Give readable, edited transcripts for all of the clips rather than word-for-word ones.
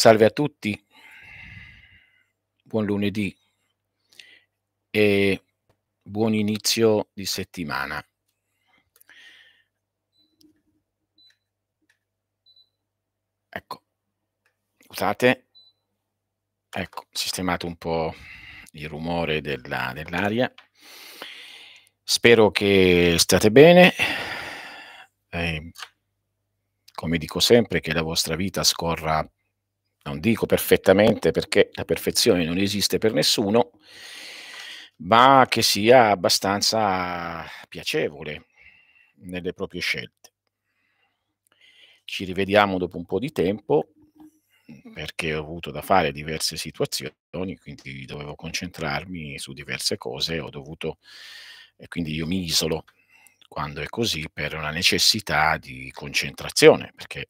Salve a tutti, buon lunedì e buon inizio di settimana. Ecco, scusate, ecco, sistemato un po' il rumore dell'aria. Spero che state bene. Come dico sempre, che la vostra vita scorra, non dico perfettamente perché la perfezione non esiste per nessuno, ma che sia abbastanza piacevole nelle proprie scelte. Ci rivediamo dopo un po' di tempo perché ho avuto da fare diverse situazioni, quindi dovevo concentrarmi su diverse cose, e quindi io mi isolo quando è così per una necessità di concentrazione, perché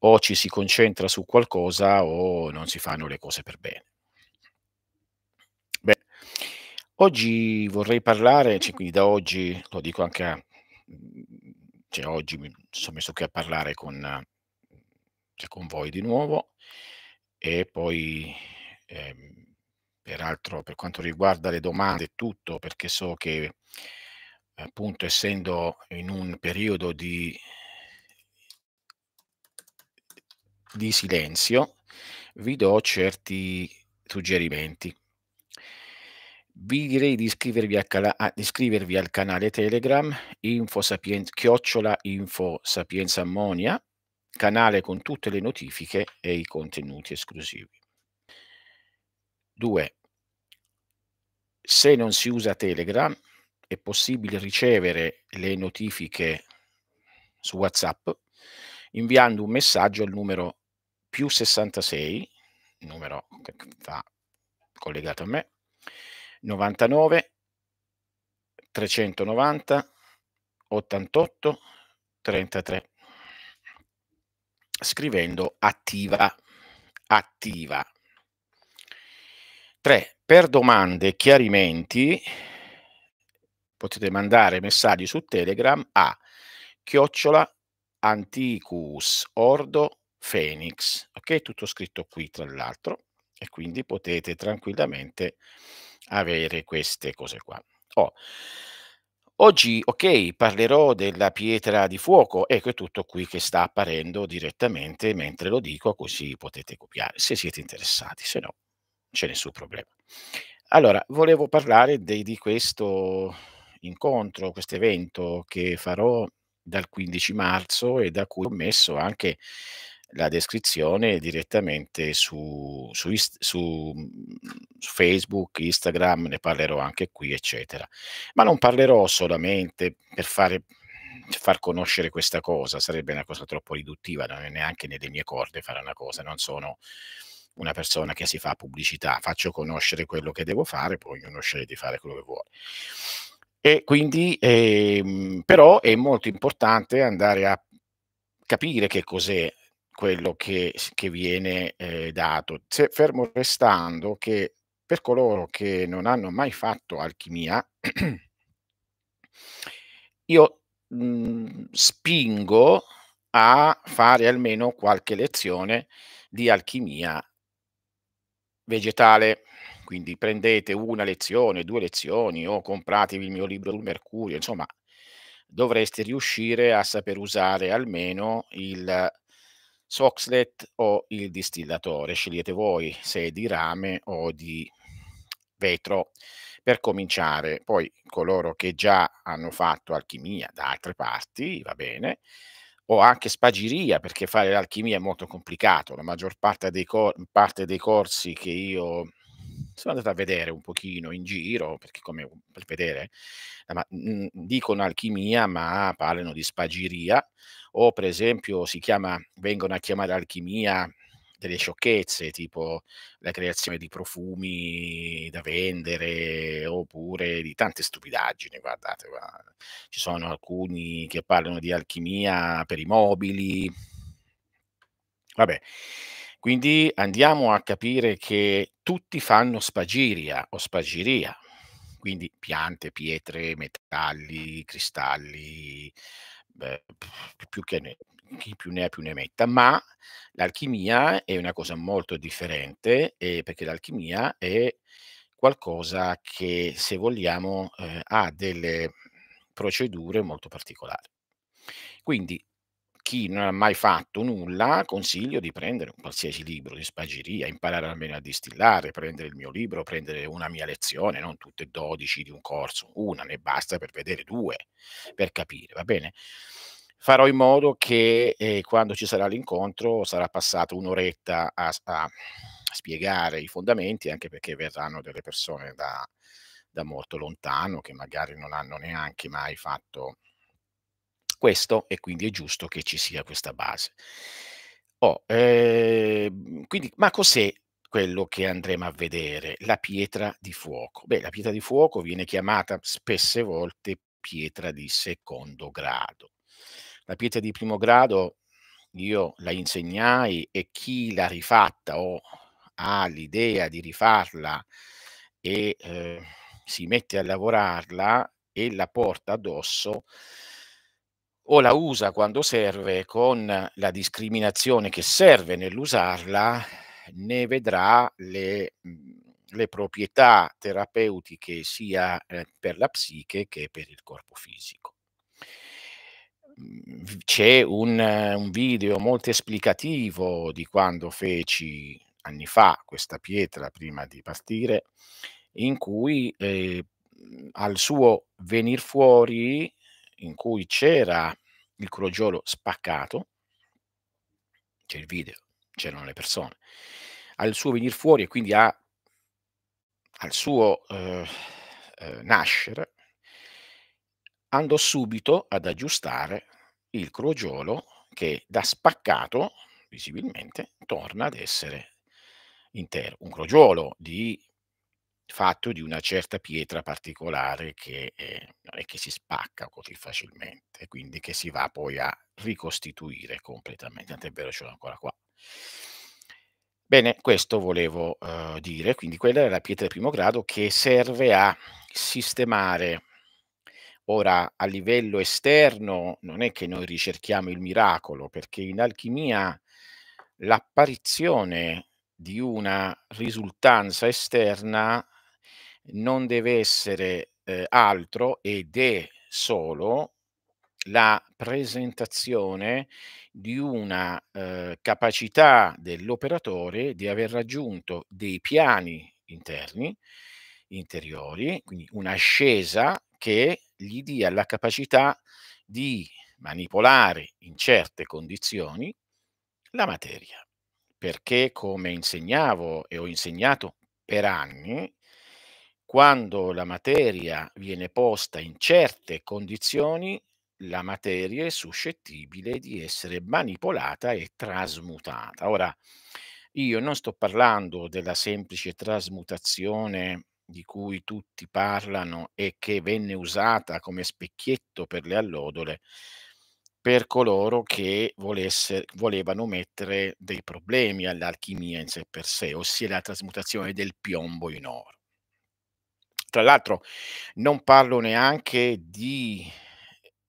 o ci si concentra su qualcosa o non si fanno le cose per bene. Beh, oggi vorrei parlare, quindi da oggi, lo dico anche a... oggi mi sono messo qui a parlare con voi di nuovo, e poi peraltro per quanto riguarda le domande è tutto, perché so che appunto essendo in un periodo di silenzio vi do certi suggerimenti. Vi direi di iscrivervi al canale Telegram @infosapienza ammonia, canale con tutte le notifiche e i contenuti esclusivi. 2. Se non si usa Telegram è possibile ricevere le notifiche su WhatsApp inviando un messaggio al numero +66, numero che va collegato a me, 99 390 88 33, scrivendo attiva. 3. Per domande e chiarimenti potete mandare messaggi su Telegram a @antiquus ordo phoenix, ok? Tutto scritto qui tra l'altro, e quindi potete tranquillamente avere queste cose qua. Oggi, ok, parlerò della pietra di fuoco, ecco è tutto qui che sta apparendo direttamente mentre lo dico, così potete copiare se siete interessati, se no c'è nessun problema. Allora, volevo parlare di questo incontro, questo evento che farò dal 15 marzo e da cui ho messo anche la descrizione direttamente su Facebook, Instagram, ne parlerò anche qui, eccetera. Ma non parlerò solamente per far conoscere questa cosa, sarebbe una cosa troppo riduttiva, non è neanche nelle mie corde fare una cosa, non sono una persona che si fa pubblicità, faccio conoscere quello che devo fare, poi ognuno sceglie di fare quello che vuole. E quindi, però, è molto importante andare a capire che cos'è quello che viene dato, fermo restando che per coloro che non hanno mai fatto alchimia, io spingo a fare almeno qualche lezione di alchimia vegetale. Quindi prendete una lezione, due lezioni, o compratevi il mio libro sul mercurio, insomma dovreste riuscire a saper usare almeno il Soxlet o il distillatore, scegliete voi se di rame o di vetro per cominciare. Poi coloro che già hanno fatto alchimia da altre parti, va bene, o anche spagiria, perché fare l'alchimia è molto complicato, la maggior parte dei corsi che io sono andato a vedere un pochino in giro, perché come per vedere, dicono alchimia ma parlano di spagiria, o per esempio vengono a chiamare alchimia delle sciocchezze, tipo la creazione di profumi da vendere, oppure di tante stupidaggini. Guardate, ci sono alcuni che parlano di alchimia per i mobili. Vabbè. Quindi andiamo a capire che tutti fanno spagiria o spagiria, quindi piante, pietre, metalli, cristalli, più che chi più ne ha più ne metta, ma l'alchimia è una cosa molto differente, perché l'alchimia è qualcosa che, se vogliamo, ha delle procedure molto particolari. Quindi chi non ha mai fatto nulla, consiglio di prendere un qualsiasi libro di spagieria, imparare almeno a distillare, prendere il mio libro, prendere una mia lezione, non tutte e 12 di un corso, una ne basta per vedere, due per capire, va bene? Farò in modo che quando ci sarà l'incontro sarà passato un'oretta a spiegare i fondamenti, anche perché verranno delle persone da molto lontano che magari non hanno neanche mai fatto questo, e quindi è giusto che ci sia questa base. Quindi, ma cos'è quello che andremo a vedere? La pietra di fuoco. Beh, la pietra di fuoco viene chiamata spesse volte pietra di secondo grado. La pietra di primo grado io la insegnai, e chi l'ha rifatta o ha l'idea di rifarla e si mette a lavorarla e la porta addosso o la usa quando serve, con la discriminazione che serve nell'usarla, ne vedrà le proprietà terapeutiche sia per la psiche che per il corpo fisico. C'è un video molto esplicativo di quando feci anni fa questa pietra prima di partire, in cui al suo venir fuori, in cui c'era il crogiolo spaccato, c'è il video, c'erano le persone, al suo venir fuori e quindi al suo nascere, andò subito ad aggiustare il crogiolo che, da spaccato visibilmente, torna ad essere intero. Un crogiolo fatto di una certa pietra particolare che non è che si spacca così facilmente, quindi che si va poi a ricostituire completamente, tant'è vero ce l'ho ancora qua. Bene, questo volevo dire, quindi quella è la pietra di primo grado che serve a sistemare. Ora, a livello esterno non è che noi ricerchiamo il miracolo, perché in alchimia l'apparizione di una risultanza esterna non deve essere altro, ed è solo la presentazione di una capacità dell'operatore di aver raggiunto dei piani interiori, quindi un'ascesa che gli dia la capacità di manipolare in certe condizioni la materia, perché, come insegnavo e ho insegnato per anni, quando la materia viene posta in certe condizioni, la materia è suscettibile di essere manipolata e trasmutata. Ora, io non sto parlando della semplice trasmutazione di cui tutti parlano e che venne usata come specchietto per le allodole, per coloro che volevano mettere dei problemi all'alchimia in sé per sé, ossia la trasmutazione del piombo in oro. Tra l'altro non parlo neanche di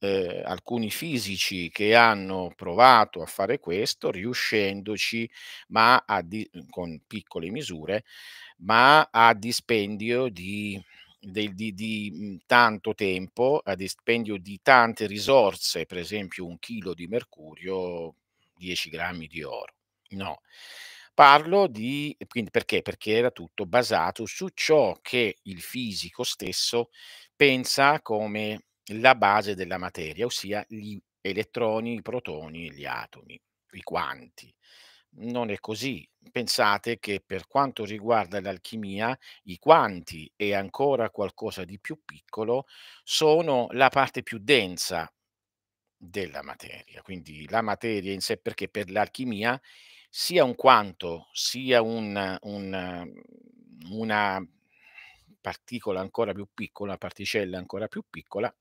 alcuni fisici che hanno provato a fare questo, riuscendoci, ma con piccole misure, ma a dispendio di tanto tempo, a dispendio di tante risorse, per esempio 1 chilo di mercurio, 10 grammi di oro. No, parlo di... Quindi perché? Perché era tutto basato su ciò che il fisico stesso pensa come la base della materia, ossia gli elettroni, i protoni e gli atomi, i quanti. Non è così. Pensate che per quanto riguarda l'alchimia, i quanti e ancora qualcosa di più piccolo sono la parte più densa della materia. Quindi la materia in sé, perché per l'alchimia sia un quanto, sia una particola ancora più piccola, una particella ancora più piccola,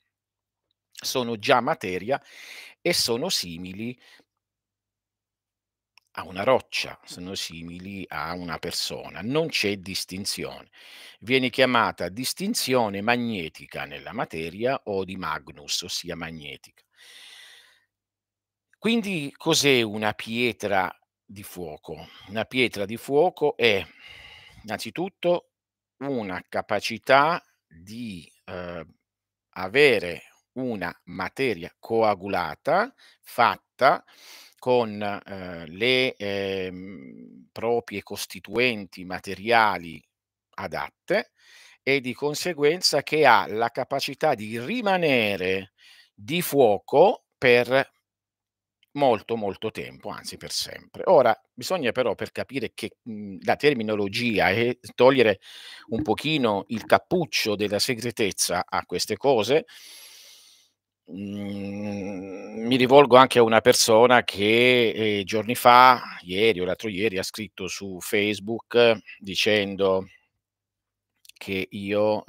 sono già materia e sono simili a una roccia, sono simili a una persona, non c'è distinzione. Viene chiamata distinzione magnetica nella materia, o di Magnus, ossia magnetica. Quindi cos'è una pietra di fuoco? Una pietra di fuoco è innanzitutto una capacità di avere una materia coagulata fatta con le proprie costituenti materiali adatte e di conseguenza che ha la capacità di rimanere di fuoco per molto molto tempo, anzi per sempre. Ora bisogna però, per capire che la terminologia e togliere un pochino il cappuccio della segretezza a queste cose, mi rivolgo anche a una persona che giorni fa, ieri o l'altro ieri, ha scritto su Facebook dicendo che io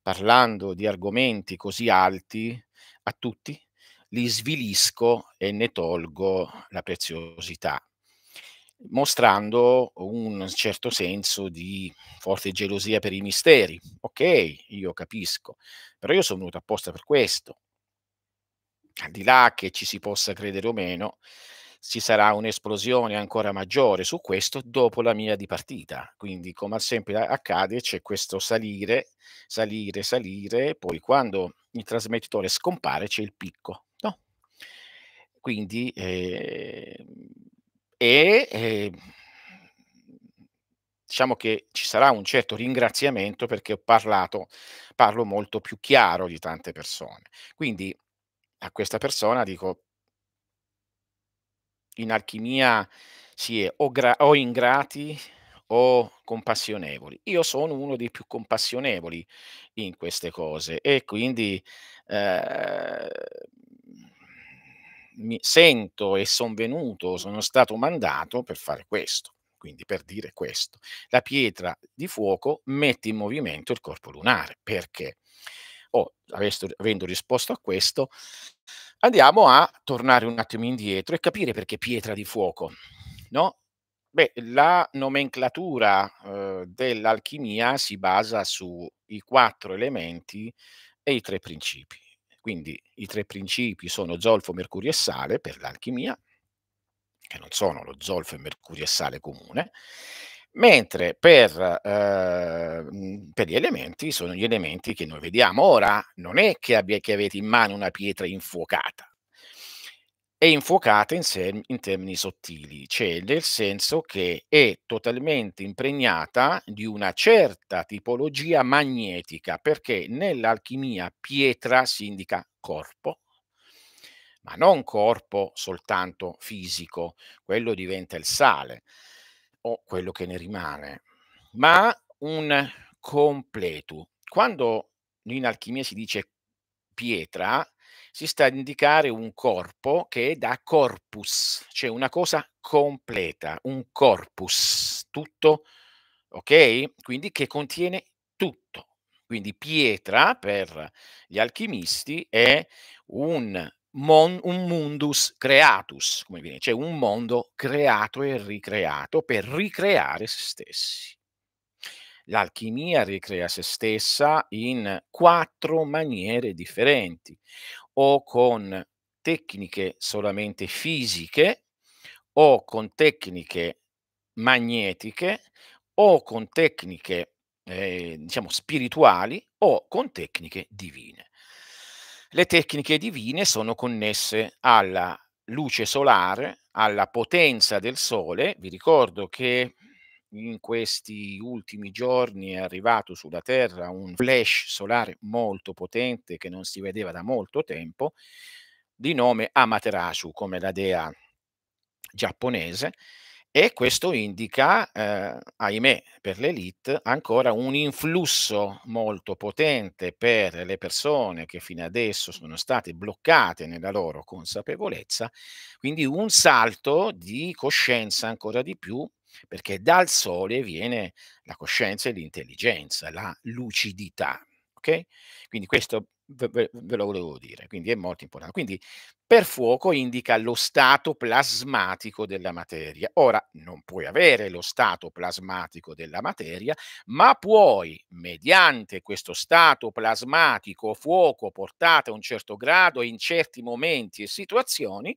parlando di argomenti così alti a tutti li svilisco e ne tolgo la preziosità, mostrando un certo senso di forte gelosia per i misteri. Ok, io capisco, però io sono venuto apposta per questo. Al di là che ci si possa credere o meno, ci sarà un'esplosione ancora maggiore su questo dopo la mia dipartita. Quindi, come sempre accade, c'è questo salire, poi quando il trasmettitore scompare c'è il picco, no? Quindi diciamo che ci sarà un certo ringraziamento perché parlo molto più chiaro di tante persone. Quindi a questa persona dico: in alchimia si è o ingrati o compassionevoli. Io sono uno dei più compassionevoli in queste cose e quindi mi sento e sono stato mandato per fare questo, quindi per dire questo. La pietra di fuoco mette in movimento il corpo lunare, perché? Avendo risposto a questo, andiamo a tornare un attimo indietro e capire perché pietra di fuoco, no? Beh, la nomenclatura dell'alchimia si basa sui 4 elementi e i 3 principi. Quindi i 3 principi sono zolfo, mercurio e sale per l'alchimia, che non sono lo zolfo e mercurio e sale comune, mentre per gli elementi sono gli elementi che noi vediamo. Ora, non è che avete in mano una pietra infuocata, è infuocata in termini sottili, cioè nel senso che è totalmente impregnata di una certa tipologia magnetica, perché nell'alchimia pietra si indica corpo, ma non corpo soltanto fisico, quello diventa il sale o quello che ne rimane, ma un completo. Quando in alchimia si dice pietra, si sta a indicare un corpo che è da corpus, cioè una cosa completa, un corpus, tutto, ok? Quindi che contiene tutto. Quindi pietra per gli alchimisti è un mundus creatus, come viene, cioè un mondo creato e ricreato per ricreare se stessi. L'alchimia ricrea se stessa in 4 maniere differenti, o con tecniche solamente fisiche, o con tecniche magnetiche, o con tecniche diciamo spirituali, o con tecniche divine. Le tecniche divine sono connesse alla luce solare, alla potenza del sole. Vi ricordo che in questi ultimi giorni è arrivato sulla Terra un flash solare molto potente che non si vedeva da molto tempo, di nome Amaterasu, come la dea giapponese, e questo indica, ahimè per l'elite, ancora un influsso molto potente per le persone che fino adesso sono state bloccate nella loro consapevolezza, quindi un salto di coscienza ancora di più, perché dal sole viene la coscienza e l'intelligenza, la lucidità, ok? Quindi questo ve lo volevo dire, quindi è molto importante. Quindi per fuoco indica lo stato plasmatico della materia. Ora, non puoi avere lo stato plasmatico della materia, ma puoi, mediante questo stato plasmatico, fuoco portato a un certo grado in certi momenti e situazioni,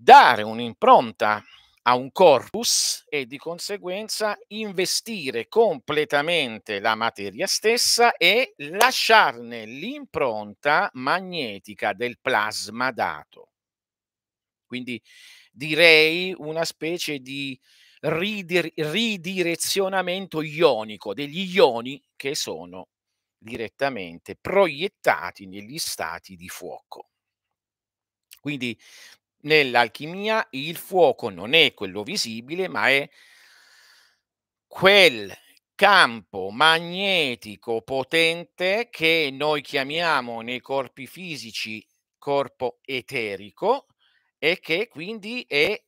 dare un'impronta a un corpus e di conseguenza investire completamente la materia stessa e lasciarne l'impronta magnetica del plasma dato. Quindi direi una specie di ridirezionamento ionico degli ioni che sono direttamente proiettati negli stati di fuoco. Quindi nell'alchimia il fuoco non è quello visibile, ma è quel campo magnetico potente che noi chiamiamo nei corpi fisici corpo eterico e che quindi è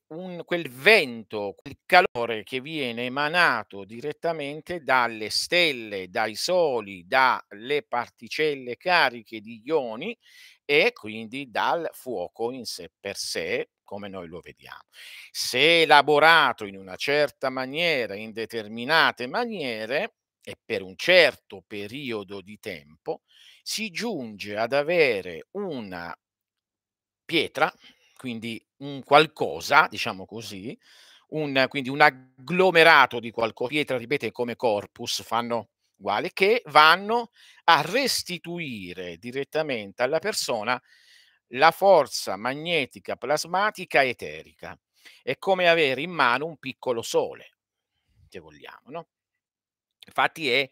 quel vento, quel calore che viene emanato direttamente dalle stelle, dai soli, dalle particelle cariche di ioni e quindi dal fuoco in sé per sé, come noi lo vediamo. Se elaborato in una certa maniera, in determinate maniere, e per un certo periodo di tempo, si giunge ad avere una pietra, quindi un qualcosa, diciamo così, quindi un agglomerato di qualcosa, pietra, ripete, come corpus, fanno uguale, che vanno a restituire direttamente alla persona la forza magnetica plasmatica eterica. È come avere in mano un piccolo sole, se vogliamo, no? Infatti è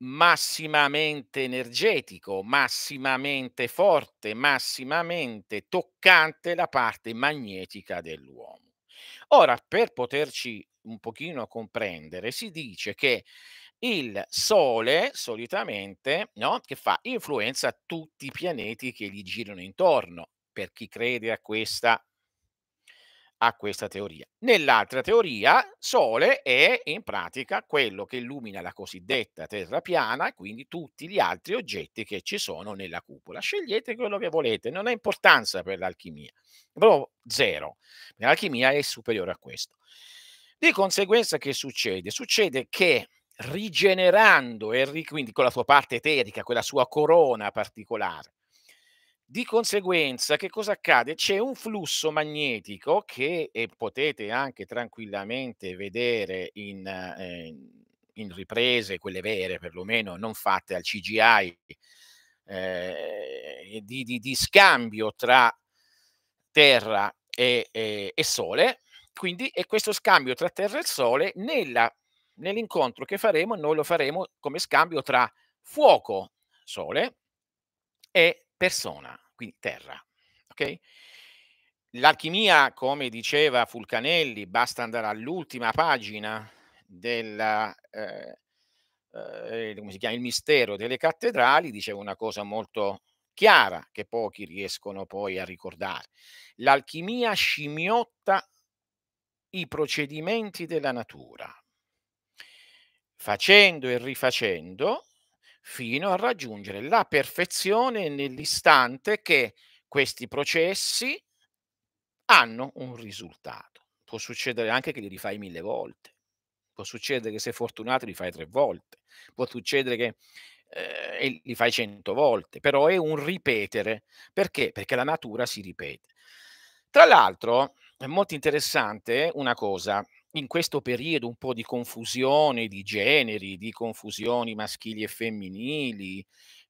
massimamente energetico, massimamente forte, massimamente toccante la parte magnetica dell'uomo. Ora, per poterci un pochino comprendere, si dice che il Sole solitamente, no, che fa influenza a tutti i pianeti che gli girano intorno, per chi crede a questa teoria. Nell'altra teoria, Sole è in pratica quello che illumina la cosiddetta terra piana e quindi tutti gli altri oggetti che ci sono nella cupola. Scegliete quello che volete, non ha importanza per l'alchimia, proprio zero. L'alchimia è superiore a questo. Di conseguenza che succede? Succede che rigenerando, quindi con la sua parte eterica, quella sua corona particolare, di conseguenza che cosa accade? C'è un flusso magnetico che potete anche tranquillamente vedere in riprese, quelle vere perlomeno, non fatte al CGI, di scambio tra terra e sole, quindi è questo scambio tra terra e sole. Nell'incontro che faremo, noi lo faremo come scambio tra fuoco, sole, e persona, quindi terra. Okay? L'alchimia, come diceva Fulcanelli, basta andare all'ultima pagina della, come si chiama, il mistero delle cattedrali, diceva una cosa molto chiara che pochi riescono poi a ricordare. L'alchimia scimmiotta i procedimenti della natura, facendo e rifacendo fino a raggiungere la perfezione nell'istante che questi processi hanno un risultato. Può succedere anche che li rifai 1000 volte, può succedere che sei fortunato li fai 3 volte, può succedere che li fai 100 volte, però è un ripetere. Perché? Perché la natura si ripete. Tra l'altro è molto interessante una cosa. In questo periodo un po' di confusione di generi, di confusioni maschili e femminili,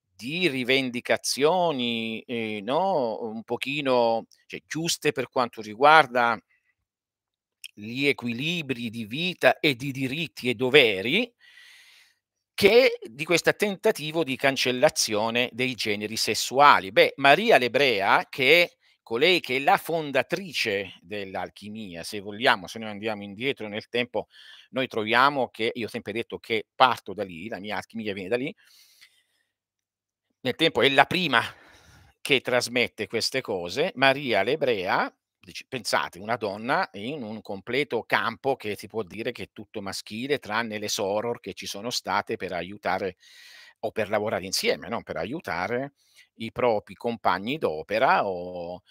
di rivendicazioni no? Un pochino, cioè, giuste per quanto riguarda gli equilibri di vita e di diritti e doveri, che di questo tentativo di cancellazione dei generi sessuali. Beh, Maria l'Ebrea, che è colei che è la fondatrice dell'alchimia, se vogliamo, se noi andiamo indietro nel tempo, noi troviamo che, io ho sempre detto che parto da lì, la mia alchimia viene da lì, nel tempo è la prima che trasmette queste cose, Maria l'Ebrea, pensate, una donna in un completo campo che si può dire che è tutto maschile, tranne le soror che ci sono state per aiutare o per lavorare insieme, no? Per aiutare i propri compagni d'opera o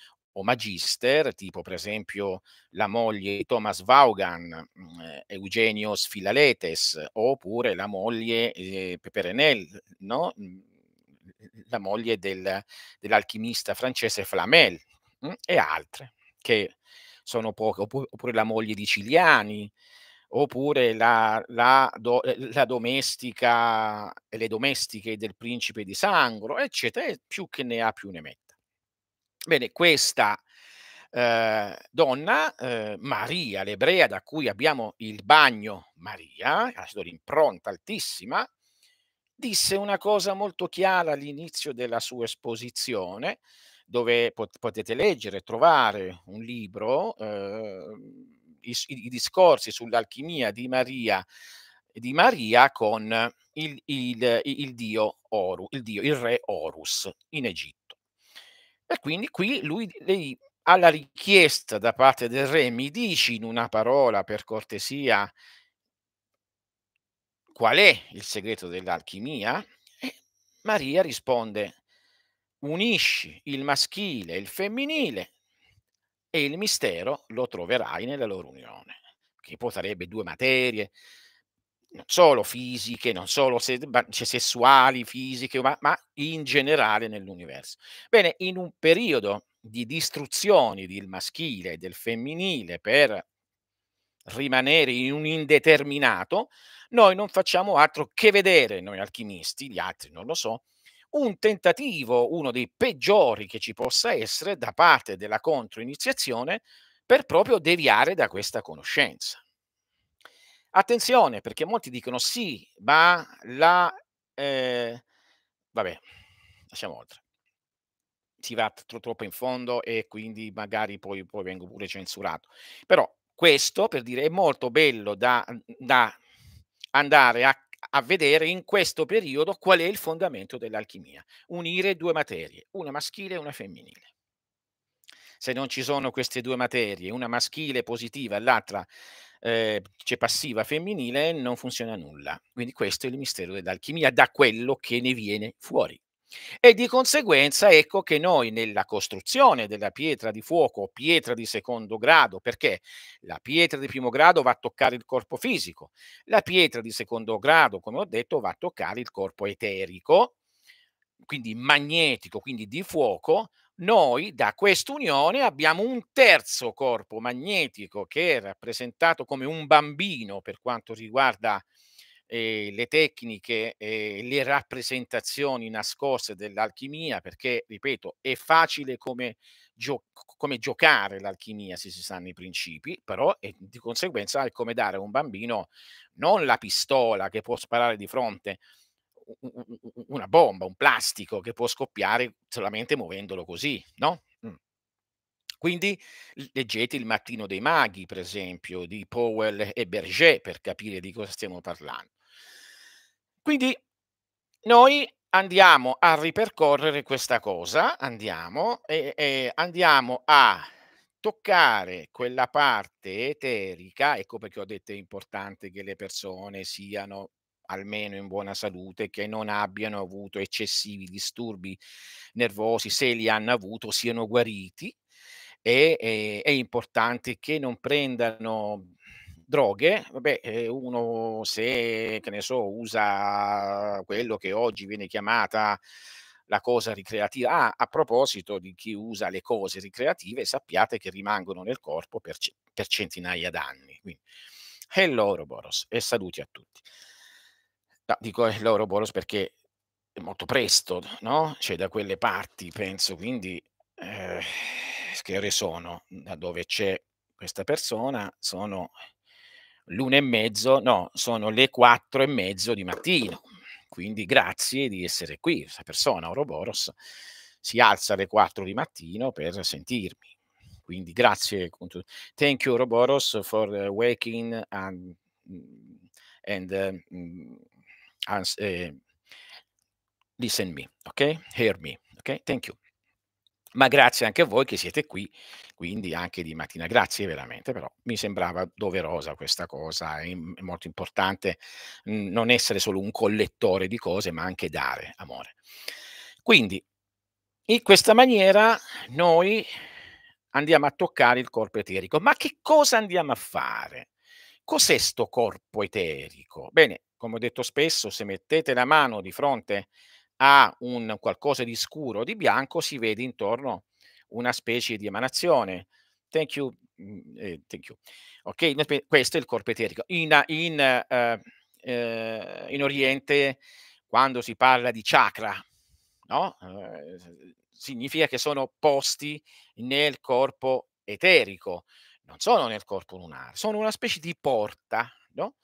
magister, tipo per esempio la moglie di Thomas Vaughan, Eugenio Filaletes, oppure la moglie Peperenel, no? La moglie dell'alchimista francese Flamel e altre. che sono poche, oppure la moglie di Cigliani, oppure la domestica, le domestiche del principe di Sangro, eccetera, e più che ne ha più ne metta. Bene, questa donna, Maria l'Ebrea, da cui abbiamo il bagno Maria, ha l'impronta altissima, disse una cosa molto chiara all'inizio della sua esposizione, dove potete leggere e trovare un libro, i discorsi sull'alchimia di Maria con il re Horus in Egitto. E quindi qui lei, alla richiesta da parte del re, mi dici in una parola per cortesia qual è il segreto dell'alchimia? E Maria risponde, unisci il maschile e il femminile e il mistero lo troverai nella loro unione, che poi sarebbe due materie, non solo fisiche, non solo sessuali, fisiche, ma in generale nell'universo. Bene, in un periodo di distruzioni del maschile e del femminile per rimanere in un indeterminato, noi non facciamo altro che vedere, noi alchimisti, gli altri non lo so, un tentativo, uno dei peggiori che ci possa essere da parte della controiniziazione per proprio deviare da questa conoscenza. Attenzione, perché molti dicono sì, ma la... vabbè, lasciamo oltre. Si va troppo in fondo e quindi magari poi vengo pure censurato. Però questo, per dire, è molto bello da andare a vedere in questo periodo qual è il fondamento dell'alchimia. Unire due materie, una maschile e una femminile. Se non ci sono queste due materie, una maschile positiva e l'altra c'è passiva femminile, non funziona nulla. Quindi questo è il mistero dell'alchimia, da quello che ne viene fuori. E di conseguenza ecco che noi nella costruzione della pietra di fuoco, pietra di secondo grado, perché la pietra di primo grado va a toccare il corpo fisico, la pietra di secondo grado, come ho detto, va a toccare il corpo eterico, quindi magnetico, quindi di fuoco. Noi da quest'unione abbiamo un terzo corpo magnetico che è rappresentato come un bambino per quanto riguarda le tecniche e le rappresentazioni nascoste dell'alchimia, perché ripeto è facile come giocare l'alchimia se si sanno i principi, però di conseguenza è come dare a un bambino non la pistola che può sparare di fronte, una bomba, un plastico che può scoppiare solamente muovendolo così, no? Quindi leggete Il mattino dei maghi, per esempio, di Powell e Berger, per capire di cosa stiamo parlando. Quindi noi andiamo a ripercorrere questa cosa, andiamo a toccare quella parte eterica, ecco perché ho detto è importante che le persone siano almeno in buona salute, che non abbiano avuto eccessivi disturbi nervosi, se li hanno avuto siano guariti, e è importante che non prendano droghe. Vabbè, uno se, che ne so, usa quello che oggi viene chiamata la cosa ricreativa. Ah, a proposito di chi usa le cose ricreative, sappiate che rimangono nel corpo per centinaia d'anni. Quindi, hello Ouroboros e saluti a tutti. No, dico hello Ouroboros perché è molto presto, no? Cioè da quelle parti, penso, quindi che ore sono? Da dove c'è questa persona sono l'1:30, no, sono le 4:30 di mattino, quindi grazie di essere qui. Questa persona, Ouroboros, si alza alle 4 di mattino per sentirmi, quindi grazie. Thank you Ouroboros for waking and listen me, ok? Hear me, ok? Thank you. Ma grazie anche a voi che siete qui, quindi anche di mattina. Grazie veramente, però mi sembrava doverosa questa cosa, è molto importante non essere solo un collettore di cose, ma anche dare amore. Quindi, in questa maniera noi andiamo a toccare il corpo eterico. Ma che cosa andiamo a fare? Cos'è sto corpo eterico? Bene, come ho detto spesso, se mettete la mano di fronte a un qualcosa di scuro o di bianco, si vede intorno una specie di emanazione Thank you. Thank you. Ok, questo è il corpo eterico. In Oriente, quando si parla di chakra, no? Significa che sono posti nel corpo eterico, non sono nel corpo lunare, sono una specie di porta, no?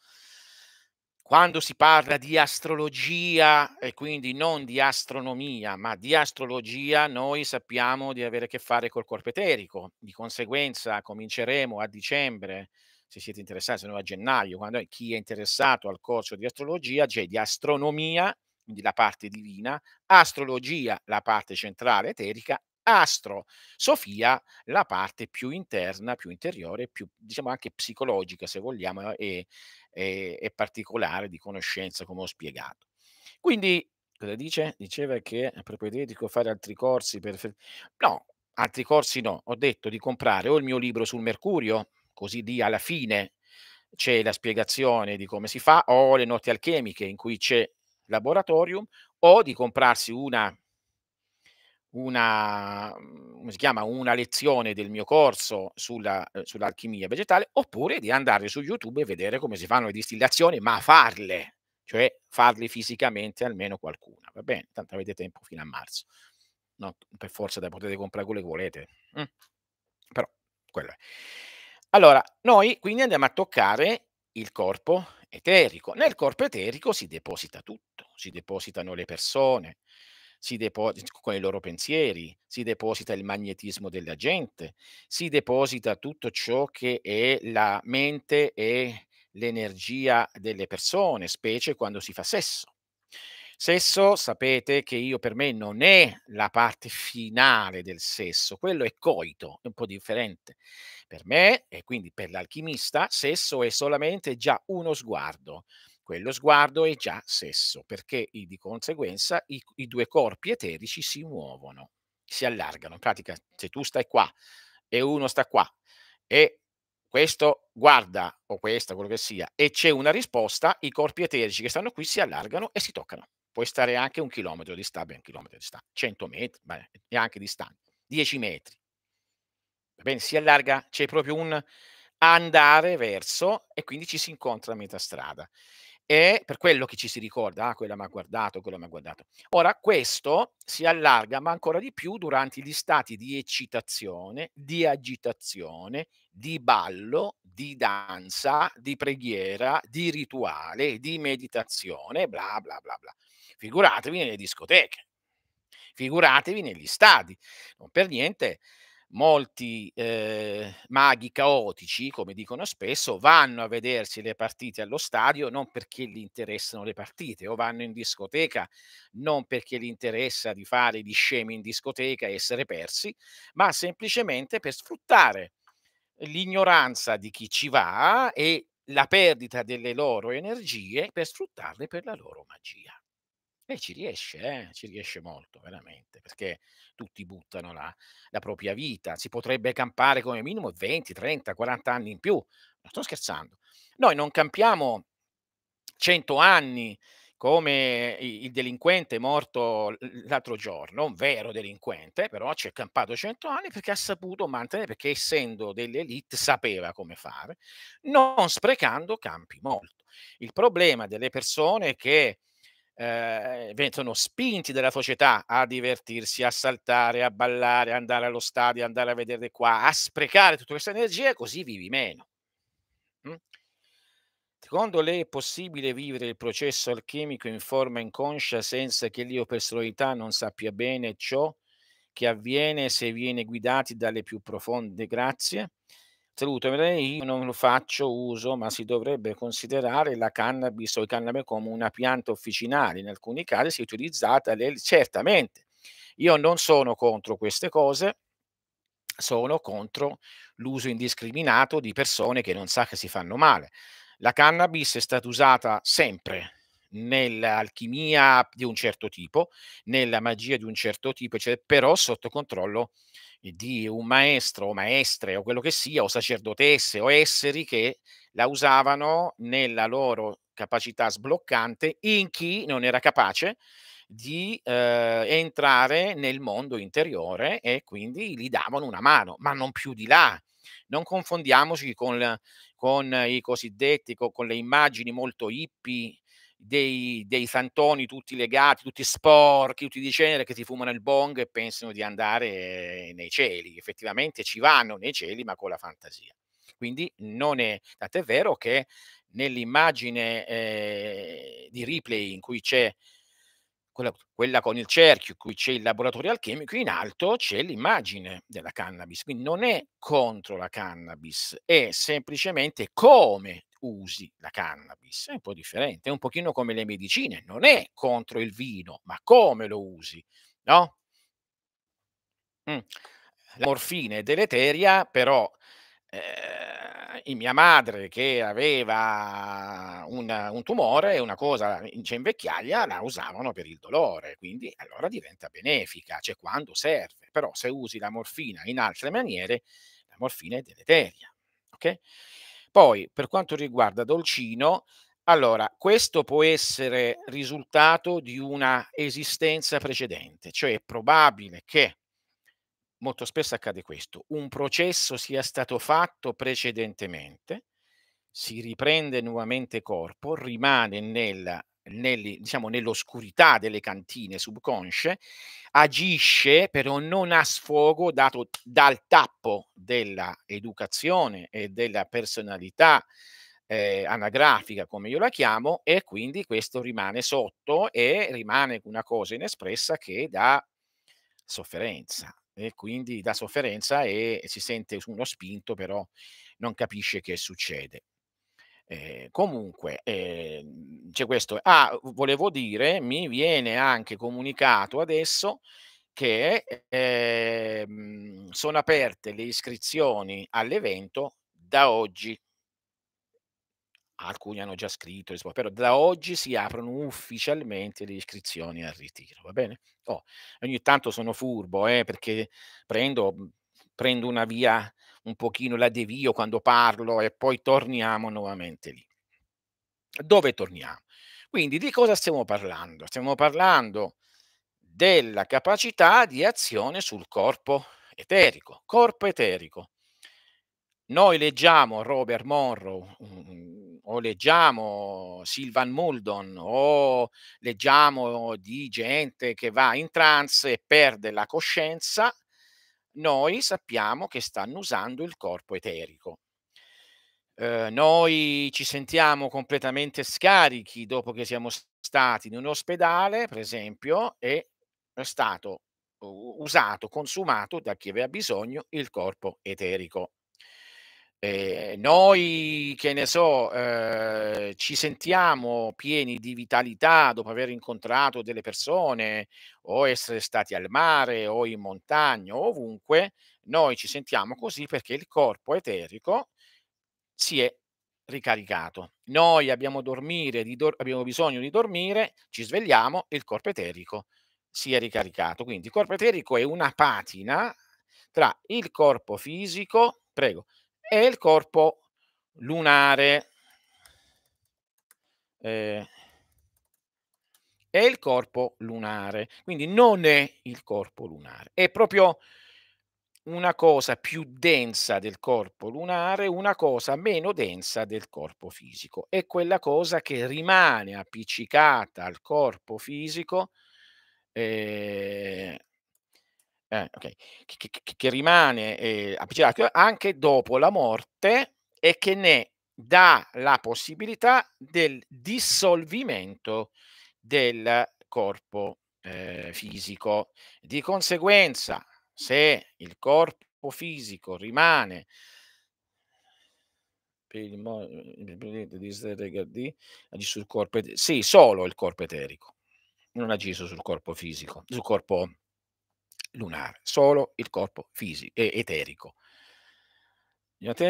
Quando si parla di astrologia, e quindi non di astronomia, ma di astrologia, noi sappiamo di avere a che fare col corpo eterico. Di conseguenza cominceremo a dicembre, se siete interessati, se no a gennaio, quando chi è interessato al corso di astrologia, c'è di astronomia, quindi la parte divina, astrologia, la parte centrale eterica, astrosofia, la parte più interna, più interiore, più diciamo anche psicologica, se vogliamo, e particolare di conoscenza, come ho spiegato. Quindi, cosa dice? Diceva che è propedetico fare altri corsi per... No, altri corsi no. Ho detto di comprare o il mio libro sul mercurio, così lì alla fine c'è la spiegazione di come si fa, o le note alchemiche in cui c'è laboratorium, o di comprarsi una lezione del mio corso sull'alchimia vegetale, oppure di andare su YouTube e vedere come si fanno le distillazioni, ma farle, cioè farle fisicamente almeno qualcuna, va bene? Tanto avete tempo fino a marzo, no, per forza da potete comprare quello che volete, però quello è. Allora, noi quindi andiamo a toccare il corpo eterico. Nel corpo eterico si deposita tutto, si depositano le persone, con i loro pensieri, si deposita il magnetismo della gente, si deposita tutto ciò che è la mente e l'energia delle persone, specie quando si fa sesso. Sesso, sapete che per me non è la parte finale del sesso, quello è coito, è un po' differente. Per me, e quindi per l'alchimista, sesso è solamente già uno sguardo. Quello sguardo è già sesso, perché di conseguenza i due corpi eterici si muovono, si allargano. In pratica, se tu stai qua e uno sta qua e questo guarda, o questa, quello che sia, e c'è una risposta, i corpi eterici che stanno qui si allargano e si toccano. Puoi stare anche 1 chilometro di sta, ben 1 chilometro di sta, 100 metri, beh, e anche distante, 10 metri. Va bene, si allarga, c'è proprio un andare verso e quindi ci si incontra a metà strada. È per quello che ci si ricorda, quella mi ha guardato, quello mi ha guardato. Ora, questo si allarga, ma ancora di più durante gli stati di eccitazione, di agitazione, di ballo, di danza, di preghiera, di rituale, di meditazione, bla bla bla bla. Figuratevi nelle discoteche, figuratevi negli stadi. Non per niente molti maghi caotici, come dicono spesso, vanno a vedersi le partite allo stadio non perché gli interessano le partite, o vanno in discoteca non perché gli interessa di fare gli scemi in discoteca e essere persi, ma semplicemente per sfruttare l'ignoranza di chi ci va e la perdita delle loro energie per sfruttarle per la loro magia. E ci riesce molto, veramente, perché tutti buttano la propria vita, si potrebbe campare come minimo 20, 30, 40 anni in più, non sto scherzando. Noi non campiamo 100 anni come il delinquente morto l'altro giorno, un vero delinquente, però ci è campato 100 anni perché ha saputo mantenere, perché essendo dell'elite sapeva come fare, non sprecando campi molto. Il problema delle persone che vengono spinti dalla società a divertirsi, a saltare, a ballare, andare allo stadio, andare a vedere qua, a sprecare tutta questa energia, così vivi meno. Secondo lei è possibile vivere il processo alchemico in forma inconscia senza che l'io personalità non sappia bene ciò che avviene se viene guidati dalle più profonde grazie? Saluto, io non lo faccio uso, ma si dovrebbe considerare la cannabis o il cannabis come una pianta officinale, in alcuni casi si è utilizzata, certamente. Io non sono contro queste cose, sono contro l'uso indiscriminato di persone che non sa che si fanno male. La cannabis è stata usata sempre nell'alchimia di un certo tipo, nella magia di un certo tipo, cioè, però sotto controllo di un maestro o maestre o quello che sia, o sacerdotesse o esseri che la usavano nella loro capacità sbloccante in chi non era capace di entrare nel mondo interiore, e quindi gli davano una mano, ma non più di là. Non confondiamoci con i cosiddetti, con le immagini molto hippie dei santoni tutti legati, tutti sporchi, tutti di cenere, che si fumano il bong e pensano di andare nei cieli. Effettivamente ci vanno nei cieli, ma con la fantasia. Quindi non è, tant'è vero che nell'immagine di Ripley, in cui c'è quella con il cerchio, in cui c'è il laboratorio alchemico, in alto c'è l'immagine della cannabis. Quindi non è contro la cannabis, è semplicemente come usi la cannabis, è un po' differente, è un pochino come le medicine, non è contro il vino, ma come lo usi, no? La morfina è deleteria, però mia madre, che aveva un tumore, una cosa in vecchiaia, la usavano per il dolore, quindi allora diventa benefica, cioè quando serve, però se usi la morfina in altre maniere, la morfina è deleteria, ok? Poi, per quanto riguarda Dolcino, allora, questo può essere risultato di una esistenza precedente, cioè è probabile che, molto spesso accade questo, un processo sia stato fatto precedentemente, si riprende nuovamente corpo, rimane diciamo, nell'oscurità delle cantine subconsce, agisce però non ha sfogo dato dal tappo della educazione e della personalità anagrafica, come io la chiamo, e quindi questo rimane sotto e rimane una cosa inespressa che dà sofferenza, e quindi dà sofferenza e si sente uno spinto, però non capisce che succede. Comunque c'è questo. Volevo dire, mi viene anche comunicato adesso che sono aperte le iscrizioni all'evento da oggi. Alcuni hanno già scritto, però da oggi si aprono ufficialmente le iscrizioni al ritiro, va bene? Ogni tanto sono furbo, perché prendo una via un pochino, la devio quando parlo e poi torniamo nuovamente lì. Dove torniamo? Quindi di cosa stiamo parlando? Stiamo parlando della capacità di azione sul corpo eterico. Corpo eterico. Noi leggiamo Robert Monroe, o leggiamo Silvan Muldon, o leggiamo di gente che va in trance e perde la coscienza. Noi sappiamo che stanno usando il corpo eterico. Noi ci sentiamo completamente scarichi dopo che siamo stati in un ospedale, per esempio, e è stato usato, consumato da chi aveva bisogno il corpo eterico. Noi, che ne so, ci sentiamo pieni di vitalità dopo aver incontrato delle persone, o essere stati al mare o in montagna, o ovunque. Noi ci sentiamo così perché il corpo eterico si è ricaricato. Noi abbiamo bisogno di dormire, ci svegliamo, il corpo eterico si è ricaricato. Quindi il corpo eterico è una patina tra il corpo fisico, prego, e il corpo lunare, quindi non è il corpo lunare, è proprio una cosa più densa del corpo lunare, una cosa meno densa del corpo fisico, è quella cosa che rimane appiccicata al corpo fisico, che rimane appiccicato anche dopo la morte, e che ne dà la possibilità del dissolvimento del corpo fisico. Di conseguenza, se il corpo fisico rimane sul corpo, sì, solo il corpo eterico, non agisce sul corpo fisico, sul corpo lunare, solo il corpo eterico.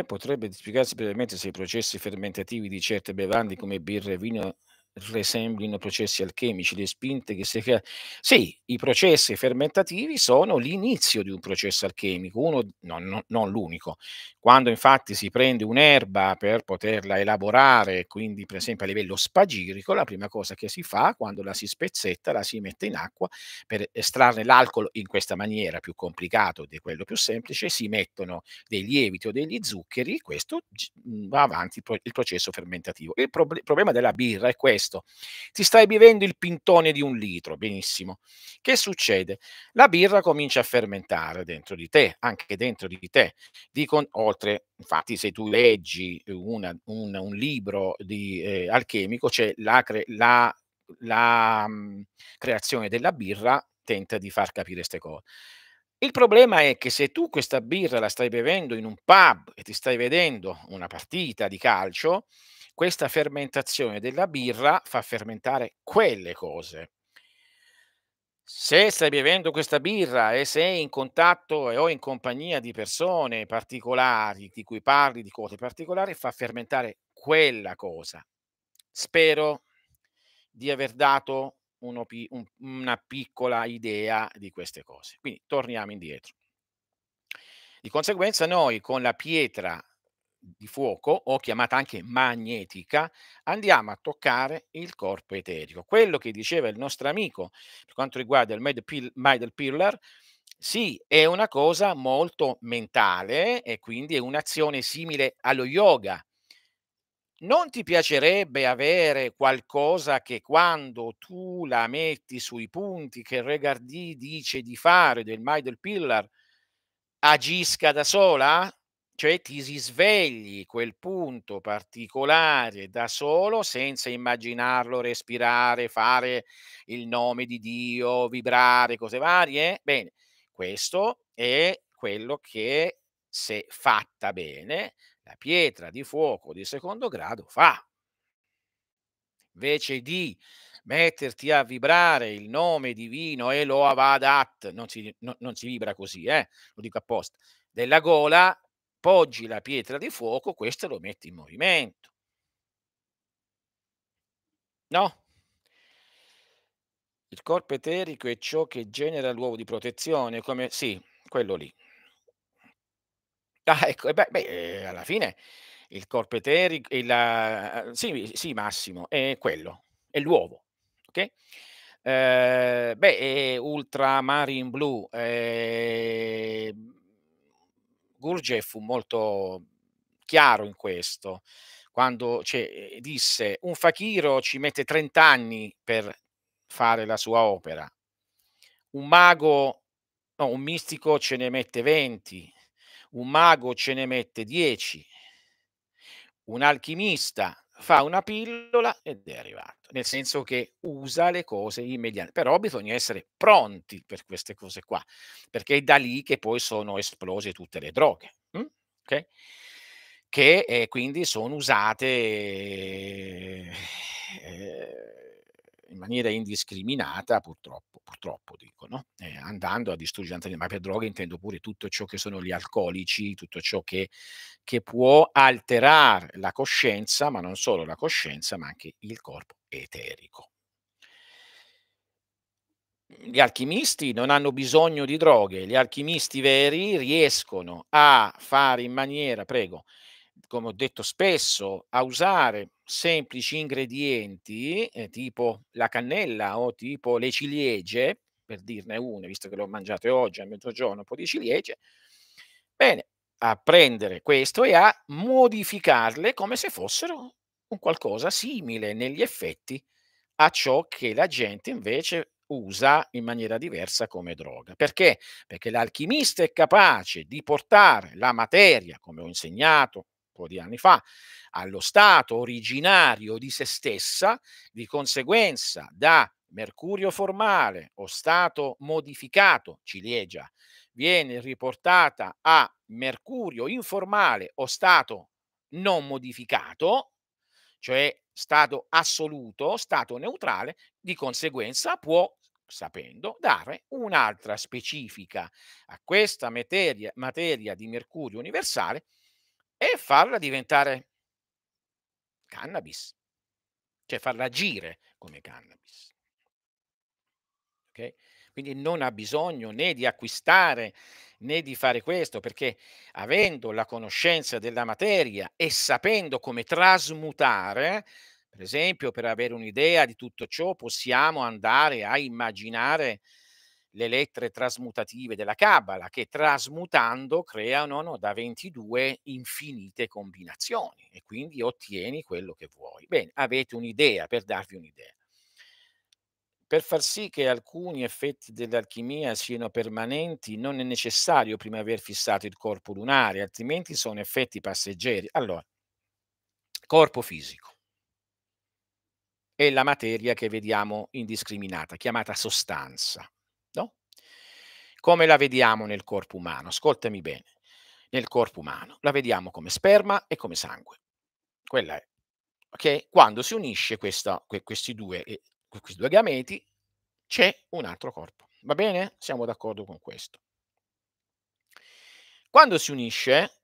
Potrebbe spiegarsi brevemente se i processi fermentativi di certe bevande come birra e vino resemblino processi alchemici, le spinte che si creano. Sì, i processi fermentativi sono l'inizio di un processo alchemico, non l'unico. Quando infatti si prende un'erba per poterla elaborare, quindi per esempio a livello spagirico, la prima cosa che si fa quando la si spezzetta, la si mette in acqua per estrarne l'alcol in questa maniera più complicato di quello più semplice, si mettono dei lieviti o degli zuccheri, questo va avanti il processo fermentativo. Il problema della birra è questo. Ti stai bevendo il pintone di 1 litro, benissimo. Che succede? La birra comincia a fermentare dentro di te, anche dentro di te. Oltre, infatti, se tu leggi un libro di alchemico, c'è la creazione della birra, tenta di far capire queste cose. Il problema è che se tu questa birra la stai bevendo in un pub e ti stai vedendo una partita di calcio, questa fermentazione della birra fa fermentare quelle cose. Se stai bevendo questa birra e sei in contatto o in compagnia di persone particolari di cui parli di cose particolari, fa fermentare quella cosa. Spero di aver dato una piccola idea di queste cose. Quindi torniamo indietro. Di conseguenza noi con la pietra di fuoco, o chiamata anche magnetica, andiamo a toccare il corpo eterico. Quello che diceva il nostro amico per quanto riguarda il middle pillar, sì, è una cosa molto mentale e quindi è un'azione simile allo yoga. Non ti piacerebbe avere qualcosa che quando tu la metti sui punti che Regardie dice di fare del middle pillar agisca da sola? Cioè ti si svegli quel punto particolare da solo senza immaginarlo, respirare, fare il nome di Dio, vibrare, cose varie? Bene, questo è quello che se fatta bene la pietra di fuoco di secondo grado fa. Invece di metterti a vibrare il nome divino Elohavadat, non si vibra così, lo dico apposta, della gola, poggi la pietra di fuoco, questo lo metti in movimento. No? Il corpo eterico è ciò che genera l'uovo di protezione, come sì, quello lì. Ah, ecco, beh, alla fine il corpo eterico è sì, Massimo, è quello, è l'uovo, ok? Beh, è Ultramarine Blue, Gurdjieff fu molto chiaro in questo, quando disse un fakiro ci mette 30 anni per fare la sua opera, un mistico ce ne mette 20, un mago ce ne mette 10, un alchimista fa una pillola ed è arrivato, nel senso che usa le cose immediate, però bisogna essere pronti per queste cose qua, perché è da lì che poi sono esplose tutte le droghe, okay? Che quindi sono usate in maniera indiscriminata, purtroppo dico, no? Andando a distruggere, ma per droga intendo pure tutto ciò che sono gli alcolici, tutto ciò che può alterare la coscienza, ma non solo la coscienza, ma anche il corpo eterico. Gli alchimisti non hanno bisogno di droghe, gli alchimisti veri riescono a fare in maniera, prego, come ho detto spesso, a usare semplici ingredienti tipo la cannella o tipo le ciliegie, per dirne una, visto che l'ho mangiato oggi a mezzogiorno un po' di ciliegie, bene, a prendere questo e a modificarle come se fossero un qualcosa simile negli effetti a ciò che la gente invece usa in maniera diversa come droga. Perché? Perché l'alchimista è capace di portare la materia, come ho insegnato un po' di anni fa, allo stato originario di se stessa, di conseguenza da mercurio formale o stato modificato, ciliegia, viene riportata a mercurio informale o stato non modificato, cioè stato assoluto, stato neutrale, di conseguenza può, sapendo, dare un'altra specifica a questa materia di mercurio universale e farla diventare cannabis. cioè farla agire come cannabis. Okay? Quindi non ha bisogno né di acquistare né di fare questo, perché avendo la conoscenza della materia e sapendo come trasmutare, per esempio, per avere un'idea di tutto ciò, possiamo andare a immaginare le lettere trasmutative della cabbala, che trasmutando creano da 22 infinite combinazioni, e quindi ottieni quello che vuoi. Bene, avete un'idea, per darvi un'idea. Per far sì che alcuni effetti dell'alchimia siano permanenti non è necessario prima aver fissato il corpo lunare, altrimenti sono effetti passeggeri. Allora, corpo fisico è la materia che vediamo indiscriminata, chiamata sostanza. No? Come la vediamo nel corpo umano? Ascoltami bene. Nel corpo umano la vediamo come sperma e come sangue. Quella è. Okay? Quando si unisce questi due gameti c'è un altro corpo. Va bene? Siamo d'accordo con questo. Quando si unisce,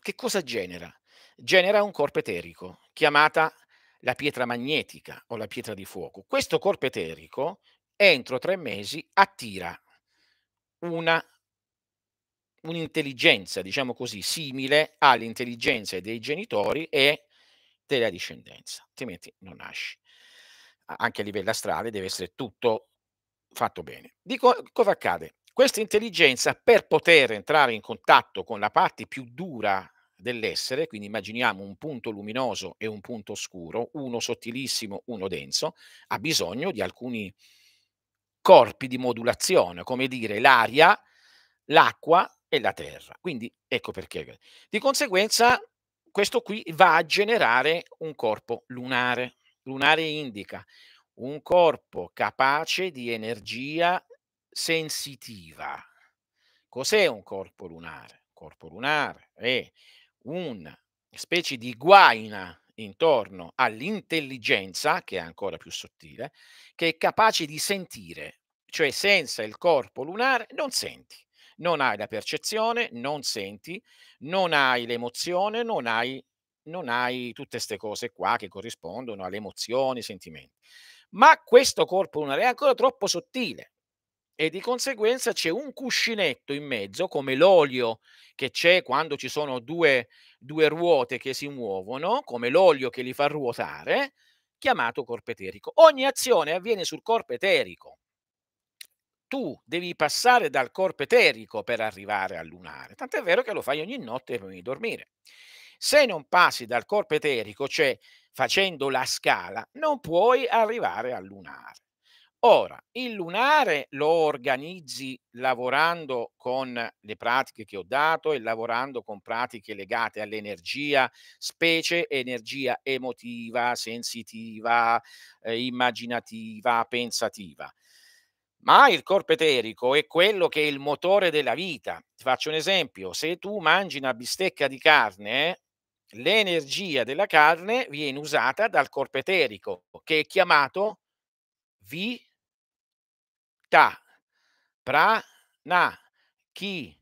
che cosa genera? Genera un corpo eterico, chiamata la pietra magnetica o la pietra di fuoco. Questo corpo eterico entro 3 mesi attira un'intelligenza, diciamo così, simile all'intelligenza dei genitori e della discendenza, altrimenti non nasci. Anche a livello astrale deve essere tutto fatto bene. Cosa accade? Questa intelligenza, per poter entrare in contatto con la parte più dura dell'essere, quindi immaginiamo un punto luminoso e un punto oscuro, uno sottilissimo, uno denso, ha bisogno di alcuni corpi di modulazione, come dire l'aria, l'acqua e la terra. Quindi ecco perché. Di conseguenza questo qui va a generare un corpo lunare. Lunare indica un corpo capace di energia sensitiva. Cos'è un corpo lunare? Un corpo lunare è una specie di guaina intorno all'intelligenza, che è ancora più sottile, che è capace di sentire, cioè senza il corpo lunare non senti, non hai la percezione, non senti, non hai l'emozione, non hai tutte queste cose qua che corrispondono alle emozioni, ai sentimenti. Ma questo corpo lunare è ancora troppo sottile e di conseguenza c'è un cuscinetto in mezzo, come l'olio che c'è quando ci sono due ruote che si muovono, come l'olio che li fa ruotare, chiamato corpo eterico. Ogni azione avviene sul corpo eterico. Tu devi passare dal corpo eterico per arrivare al lunare, tant'è vero che lo fai ogni notte prima di dormire. Se non passi dal corpo eterico, cioè facendo la scala, non puoi arrivare al lunare. Ora, il lunare lo organizzi lavorando con le pratiche che ho dato e lavorando con pratiche legate all'energia, specie energia emotiva, sensitiva, immaginativa, pensativa. Ma il corpo eterico è quello che è il motore della vita. Ti faccio un esempio. Se tu mangi una bistecca di carne, l'energia della carne viene usata dal corpo eterico, che è chiamato vita, prana, chi,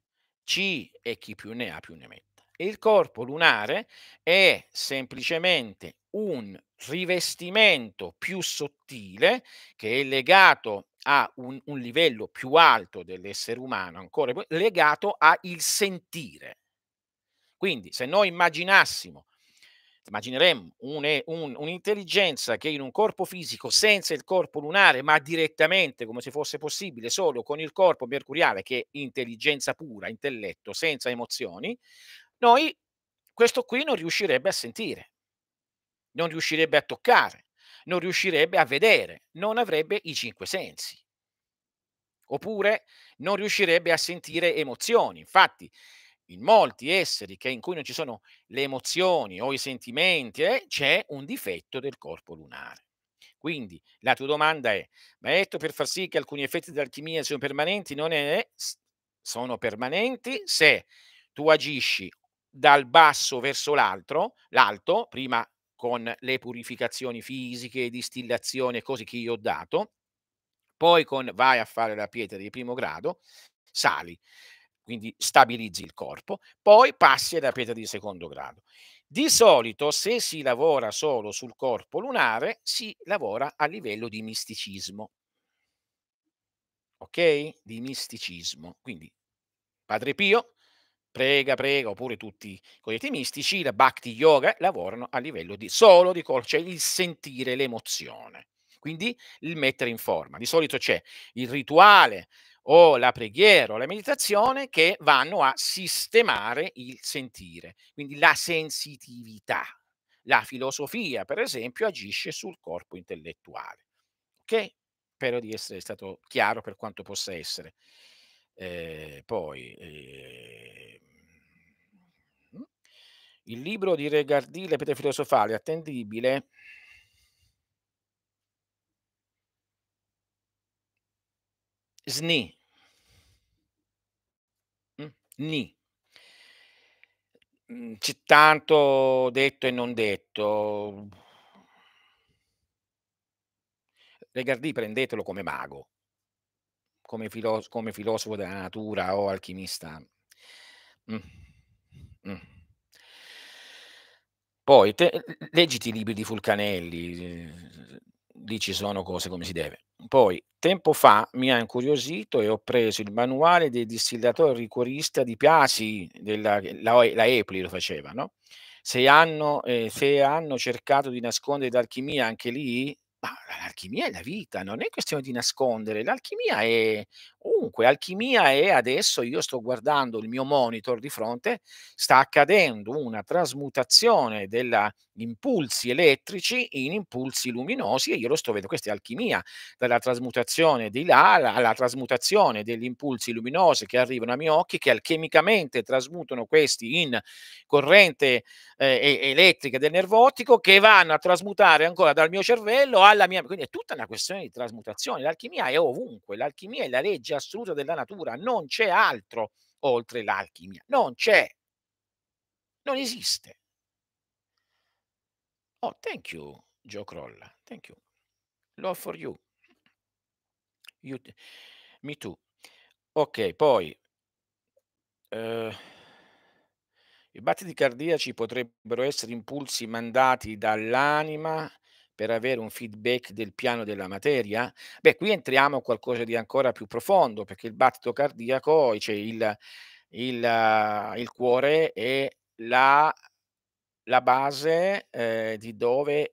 ci e chi più ne ha più ne metta. Il corpo lunare è semplicemente un rivestimento più sottile che è legato a un livello più alto dell'essere umano, ancora legato al sentire. Quindi se noi immagineremmo un'intelligenza che in un corpo fisico senza il corpo lunare, ma direttamente, come se fosse possibile, solo con il corpo mercuriale, che è intelligenza pura, intelletto, senza emozioni, questo qui non riuscirebbe a sentire, non riuscirebbe a toccare, non riuscirebbe a vedere, non avrebbe i 5 sensi. Oppure non riuscirebbe a sentire emozioni. Infatti, in molti esseri in cui non ci sono le emozioni o i sentimenti, c'è un difetto del corpo lunare. Quindi la tua domanda è: maestro, per far sì che alcuni effetti dell'alchimia siano permanenti, sono permanenti se tu agisci dal basso verso l'alto, prima con le purificazioni fisiche, distillazione, cose che io ho dato, poi vai a fare la pietra di primo grado, sali, quindi stabilizzi il corpo, poi passi alla pietra di secondo grado. Di solito, se si lavora solo sul corpo lunare, si lavora a livello di misticismo. Ok? Di misticismo. Quindi Padre Pio prega, oppure tutti i cosiddetti mistici, la Bhakti Yoga, lavorano a livello di solo di corpo, cioè il sentire l'emozione, quindi il mettere in forma. Di solito c'è il rituale o la preghiera o la meditazione che vanno a sistemare il sentire, quindi la sensitività. La filosofia, per esempio, agisce sul corpo intellettuale. Ok? Spero di essere stato chiaro per quanto possa essere. Poi il libro di Regardie, la pietra filosofale, attendibile. Sni. Ni. C'è tanto detto e non detto. Regardie prendetelo come mago, come filosofo della natura o alchimista. Poi leggiti i libri di Fulcanelli, lì ci sono cose come si deve. Poi, tempo fa mi ha incuriosito e ho preso il manuale del distillatore liquorista di Piasi, la Epli lo faceva, no? Se hanno cercato di nascondere l'alchimia anche lì. Ma l'alchimia è la vita, non è questione di nascondere, l'alchimia è ovunque, l'alchimia è adesso, io sto guardando il mio monitor di fronte, sta accadendo una trasmutazione degli impulsi elettrici in impulsi luminosi e io lo sto vedendo, questa è alchimia, dalla trasmutazione di là alla trasmutazione degli impulsi luminosi che arrivano ai miei occhi, che alchemicamente trasmutano questi in corrente elettrica del nervo ottico, che vanno a trasmutare ancora dal mio cervello alla mia... Quindi è tutta una questione di trasmutazione, l'alchimia è ovunque, l'alchimia è la legge assoluta della natura, non c'è altro oltre l'alchimia, non c'è, non esiste. Oh, thank you, Joe Crolla, thank you, love for you, me too. Ok, poi i battiti cardiaci potrebbero essere impulsi mandati dall'anima per avere un feedback del piano della materia? Beh, qui entriamo a qualcosa di ancora più profondo, perché il battito cardiaco, cioè il cuore, è la base di dove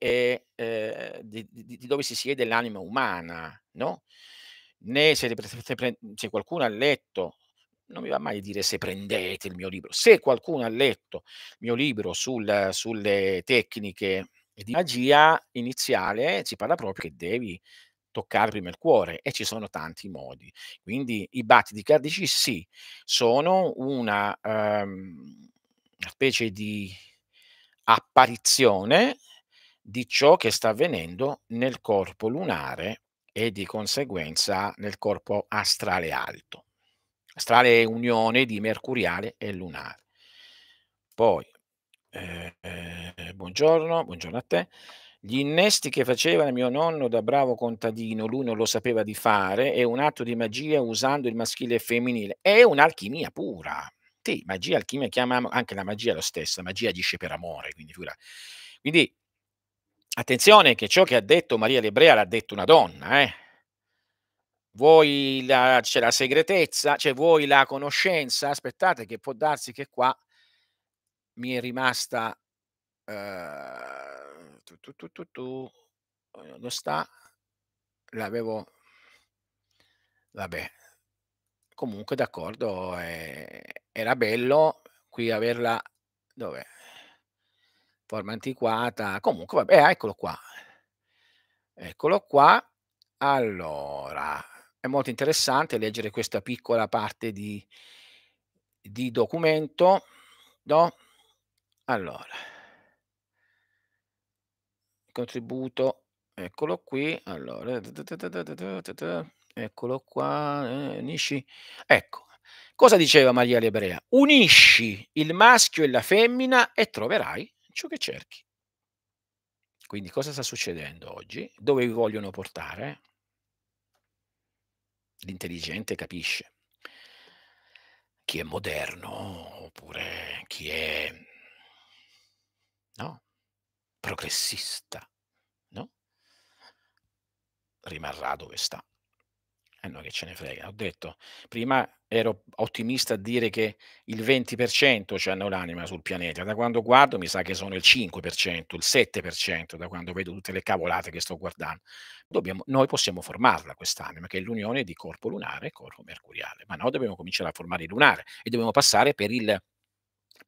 si siede l'anima umana, no? Né se qualcuno ha letto, non mi va mai a dire se prendete il mio libro, se qualcuno ha letto il mio libro sulle tecniche di magia iniziale, si parla proprio che devi toccare prima il cuore e ci sono tanti modi, quindi i battiti cardiaci sì, sono una specie di apparizione di ciò che sta avvenendo nel corpo lunare e di conseguenza nel corpo astrale alto. Astrale è unione di mercuriale e lunare. Poi buongiorno a te. Gli innesti che faceva mio nonno da bravo contadino, lui non lo sapeva di fare, è un atto di magia usando il maschile e femminile, è un'alchimia pura. Sì, magia, alchimia, chiamiamo anche la magia lo stesso, la magia agisce per amore, quindi attenzione che ciò che ha detto Maria l'Ebrea l'ha detto una donna, Vuoi la segretezza, cioè vuoi la conoscenza? Aspettate che può darsi che qua mi è rimasta non sta, l'avevo, vabbè, comunque d'accordo, era bello qui averla, dov'è? Forma antiquata, comunque vabbè, eccolo qua, allora, è molto interessante leggere questa piccola parte di documento, no? Allora, contributo, eccolo qui, allora, eccolo qua, unisci, ecco, cosa diceva Maria l'Ebrea? Unisci il maschio e la femmina e troverai ciò che cerchi. Quindi cosa sta succedendo oggi? Dove vi vogliono portare? L'intelligente capisce. Chi è moderno, oppure chi è progressista, no? Rimarrà dove sta. E noi che ce ne frega. Ho detto, prima ero ottimista a dire che il 20% c'hanno l'anima sul pianeta, da quando guardo mi sa che sono il 5%, il 7%, da quando vedo tutte le cavolate che sto guardando. Noi possiamo formarla quest'anima, che è l'unione di corpo lunare e corpo mercuriale, ma noi dobbiamo cominciare a formare il lunare e dobbiamo passare per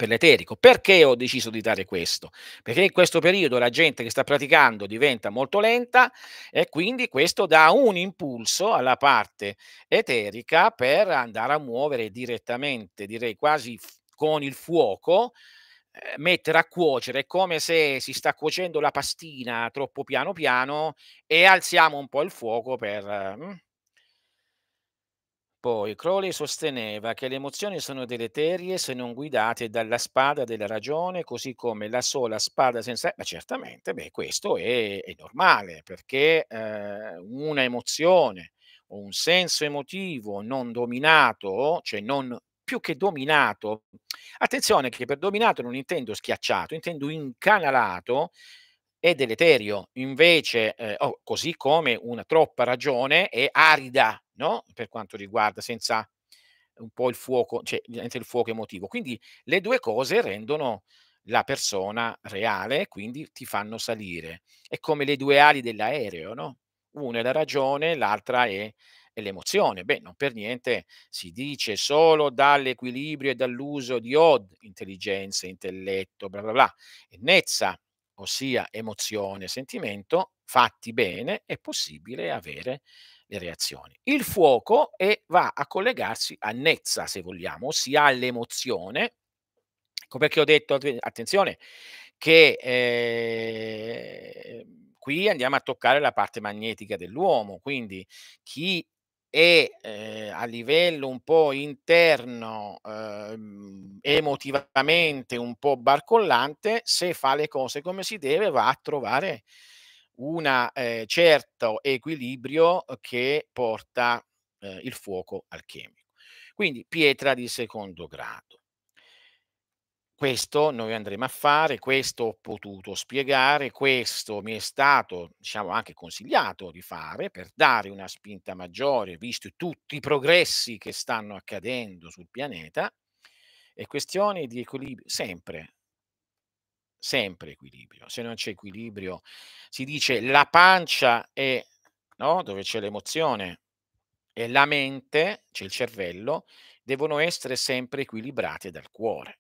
l'eterico. Perché ho deciso di dare questo? Perché in questo periodo la gente che sta praticando diventa molto lenta e quindi questo dà un impulso alla parte eterica per andare a muovere direttamente, direi quasi con il fuoco, mettere a cuocere. È come se si sta cuocendo la pastina troppo piano piano e alziamo un po' il fuoco per... Poi Crowley sosteneva che le emozioni sono deleterie se non guidate dalla spada della ragione, così come la sola spada senza... Ma certamente, beh, questo è normale, perché una emozione o un senso emotivo non dominato, cioè non più che dominato, attenzione che per dominato non intendo schiacciato, intendo incanalato, è deleterio, invece così come una troppa ragione è arida, no? Per quanto riguarda senza un po' il fuoco, cioè il fuoco emotivo. Quindi le due cose rendono la persona reale, quindi ti fanno salire. È come le due ali dell'aereo, no? Una è la ragione, l'altra è l'emozione. Beh, non per niente si dice solo dall'equilibrio e dall'uso di od, intelligenza, intelletto, bla bla bla, e nezza, ossia emozione, sentimento, fatti bene, è possibile avere le reazioni. Il fuoco va a collegarsi a nezza, se vogliamo, ossia all'emozione. Ecco perché ho detto, attenzione, che qui andiamo a toccare la parte magnetica dell'uomo, quindi chi è a livello un po' interno, emotivamente un po' barcollante, se fa le cose come si deve va a trovare un certo equilibrio che porta il fuoco alchemico. Quindi pietra di secondo grado. Questo noi andremo a fare, questo ho potuto spiegare, questo mi è stato, diciamo, anche consigliato di fare per dare una spinta maggiore, visto tutti i progressi che stanno accadendo sul pianeta. È questione di equilibrio, sempre equilibrio. Se non c'è equilibrio, si dice la pancia è, no? Dove c'è l'emozione, e la mente, c'è il cervello, devono essere sempre equilibrate dal cuore.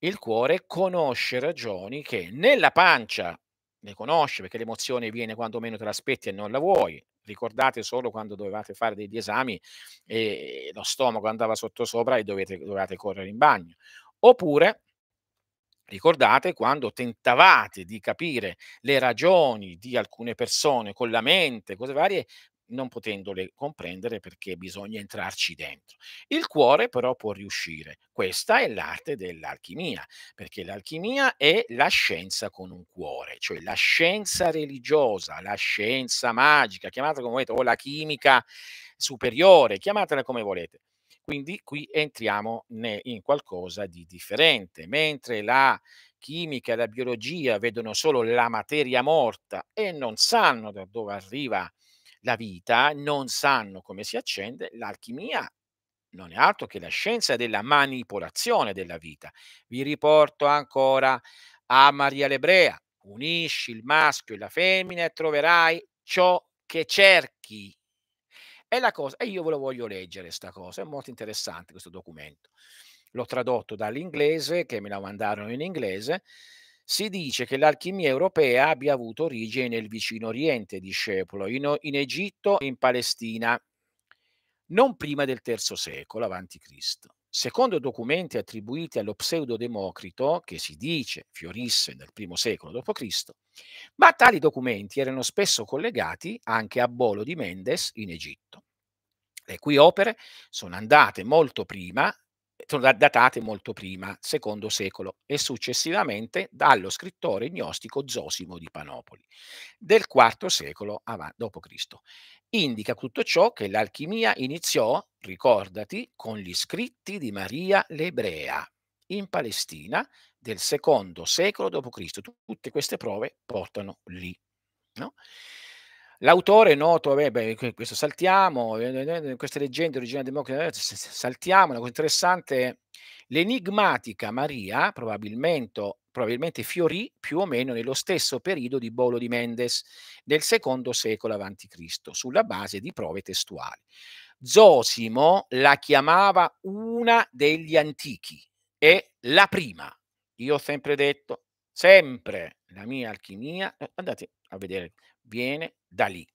Il cuore conosce ragioni che nella pancia le conosce, perché l'emozione viene quando meno te l'aspetti e non la vuoi. Ricordate solo quando dovevate fare degli esami e lo stomaco andava sottosopra e dovevate correre in bagno. Oppure ricordate quando tentavate di capire le ragioni di alcune persone con la mente, cose varie, non potendole comprendere perché bisogna entrarci dentro. Il cuore però può riuscire. Questa è l'arte dell'alchimia, perché l'alchimia è la scienza con un cuore, cioè la scienza religiosa, la scienza magica, chiamatela come volete, o la chimica superiore, chiamatela come volete. Quindi qui entriamo in qualcosa di differente, mentre la chimica e la biologia vedono solo la materia morta e non sanno da dove arriva la vita, non sanno come si accende. L'alchimia non è altro che la scienza della manipolazione della vita. Vi riporto ancora a Maria l'Ebrea: unisci il maschio e la femmina e troverai ciò che cerchi. È la cosa, e io ve lo voglio leggere sta cosa, è molto interessante questo documento. L'ho tradotto dall'inglese, che me la mandarono in inglese. Si dice che l'alchimia europea abbia avuto origine nel vicino Oriente, discepolo, in Egitto e in Palestina, non prima del III secolo a.C. Secondo documenti attribuiti allo pseudo-democrito, che si dice fiorisse nel I secolo d.C., ma tali documenti erano spesso collegati anche a Bolo di Mendes in Egitto, le cui opere sono datate molto prima, secondo secolo, e successivamente dallo scrittore gnostico Zosimo di Panopoli, del IV secolo d.C. Indica tutto ciò che l'alchimia iniziò, ricordati, con gli scritti di Maria l'Ebrea in Palestina del secondo secolo d.C. Tutte queste prove portano lì, no? L'autore noto, questo saltiamo, queste leggende origine democratica, saltiamo, una cosa interessante, l'enigmatica Maria probabilmente fiorì più o meno nello stesso periodo di Bolo di Mendes, nel secondo secolo a.C., sulla base di prove testuali. Zosimo la chiamava una degli antichi e la prima. Io ho sempre detto, sempre la mia alchimia, andate a vedere, viene da lì.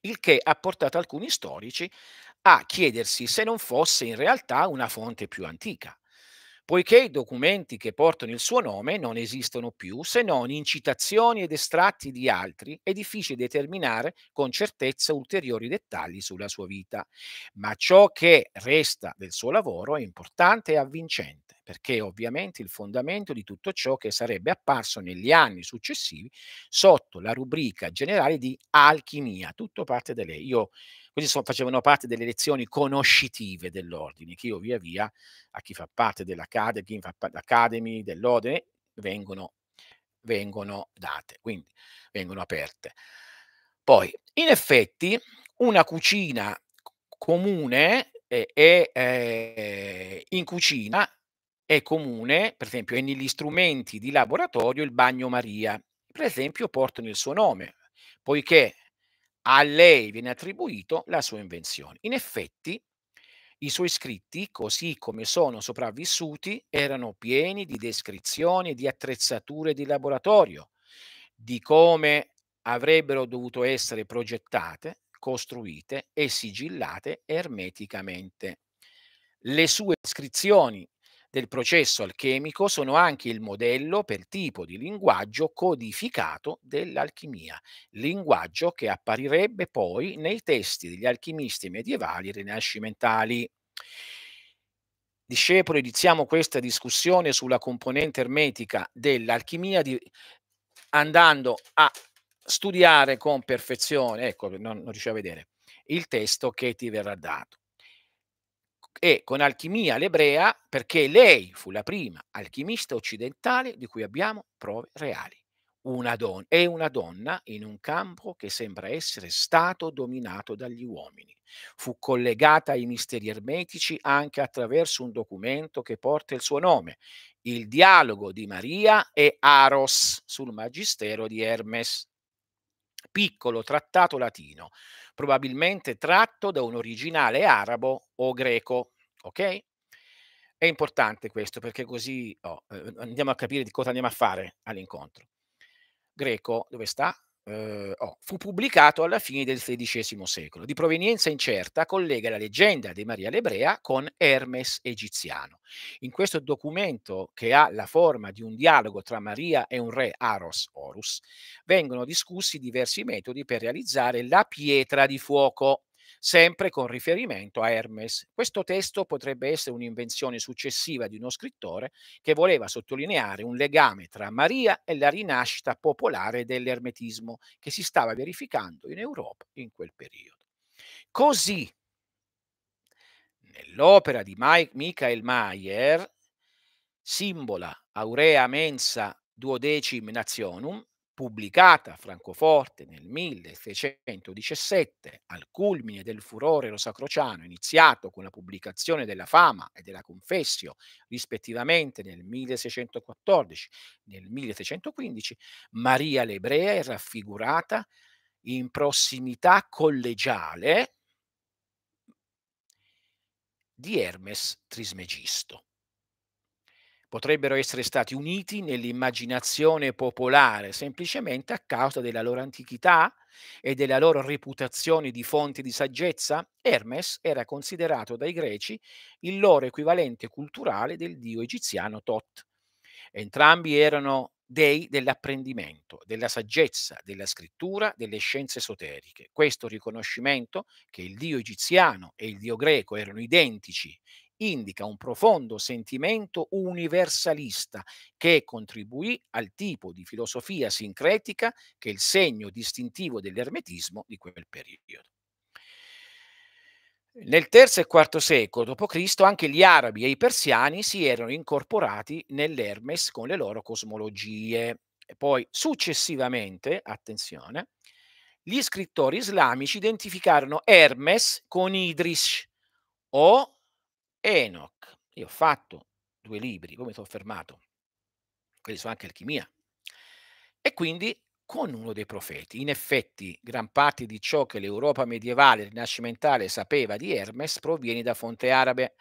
Il che ha portato alcuni storici a chiedersi se non fosse in realtà una fonte più antica, poiché i documenti che portano il suo nome non esistono più se non in citazioni ed estratti di altri, è difficile determinare con certezza ulteriori dettagli sulla sua vita. Ma ciò che resta del suo lavoro è importante e avvincente, perché ovviamente il fondamento di tutto ciò che sarebbe apparso negli anni successivi sotto la rubrica generale di alchimia. Tutto parte da lei. Questi facevano parte delle lezioni conoscitive dell'ordine, che io via via, a chi fa parte dell'Academy dell'ordine, vengono date, quindi vengono aperte. Poi, in effetti, una cucina comune per esempio, è negli strumenti di laboratorio il bagnomaria, per esempio, portano il suo nome, poiché a lei viene attribuito la sua invenzione. In effetti, i suoi scritti, così come sono sopravvissuti, erano pieni di descrizioni, di attrezzature di laboratorio, di come avrebbero dovuto essere progettate, costruite e sigillate ermeticamente. Le sue descrizioni del processo alchemico sono anche il modello per tipo di linguaggio codificato dell'alchimia, linguaggio che apparirebbe poi nei testi degli alchimisti medievali e rinascimentali. Discepoli, iniziamo questa discussione sulla componente ermetica dell'alchimia andando a studiare con perfezione, ecco, non riuscivo a vedere, il testo che ti verrà dato. E con Alchimia l'Ebrea, perché lei fu la prima alchimista occidentale di cui abbiamo prove reali. Una donna in un campo che sembra essere stato dominato dagli uomini. Fu collegata ai misteri ermetici anche attraverso un documento che porta il suo nome, il dialogo di Maria e Aros sul Magistero di Hermes, piccolo trattato latino, probabilmente tratto da un originale arabo o greco, ok? È importante questo perché così andiamo a capire di cosa andiamo a fare all'incontro. Greco, dove sta? Fu pubblicato alla fine del XVI secolo. Di provenienza incerta, collega la leggenda di Maria l'Ebrea con Hermes egiziano. In questo documento, che ha la forma di un dialogo tra Maria e un re, Aros, Horus, vengono discussi diversi metodi per realizzare la pietra di fuoco, sempre con riferimento a Hermes. Questo testo potrebbe essere un'invenzione successiva di uno scrittore che voleva sottolineare un legame tra Maria e la rinascita popolare dell'ermetismo che si stava verificando in Europa in quel periodo. Così, nell'opera di Michael Mayer, Simbola Aurea Mensa Duodecim Nationum, pubblicata a Francoforte nel 1617, al culmine del furore rosacrociano iniziato con la pubblicazione della Fama e della Confessio, rispettivamente nel 1614 e nel 1615, Maria l'Ebrea è raffigurata in prossimità collegiale di Hermes Trismegisto. Potrebbero essere stati uniti nell'immaginazione popolare semplicemente a causa della loro antichità e della loro reputazione di fonte di saggezza. Hermes era considerato dai greci il loro equivalente culturale del dio egiziano Thoth. Entrambi erano dei dell'apprendimento, della saggezza, della scrittura, delle scienze esoteriche. Questo riconoscimento, che il dio egiziano e il dio greco erano identici, indica un profondo sentimento universalista che contribuì al tipo di filosofia sincretica che è il segno distintivo dell'ermetismo di quel periodo. Nel III e IV secolo d.C. anche gli arabi e i persiani si erano incorporati nell'Hermes con le loro cosmologie. E poi successivamente, attenzione, gli scrittori islamici identificarono Hermes con Idris o Enoch. Io ho fatto 2 libri, poi mi sono fermato. Quelli sono anche alchimia. E quindi con uno dei profeti. In effetti, gran parte di ciò che l'Europa medievale e rinascimentale sapeva di Hermes proviene da fonti arabe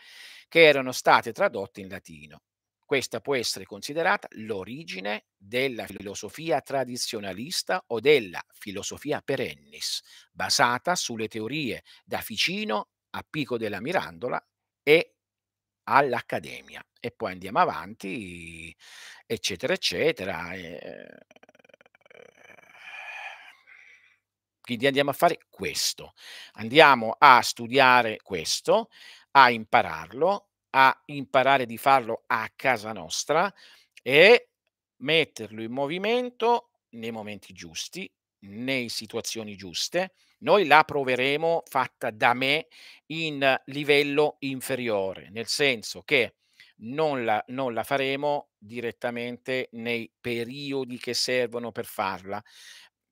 che erano state tradotte in latino. Questa può essere considerata l'origine della filosofia tradizionalista o della filosofia perennis, basata sulle teorie da Ficino a Pico della Mirandola e all'Accademia. E poi andiamo avanti, eccetera, eccetera. Quindi andiamo a fare questo, andiamo a studiare questo, a impararlo, a imparare di farlo a casa nostra e metterlo in movimento nei momenti giusti, nelle situazioni giuste. Noi la proveremo fatta da me in livello inferiore, nel senso che non la faremo direttamente nei periodi che servono per farla,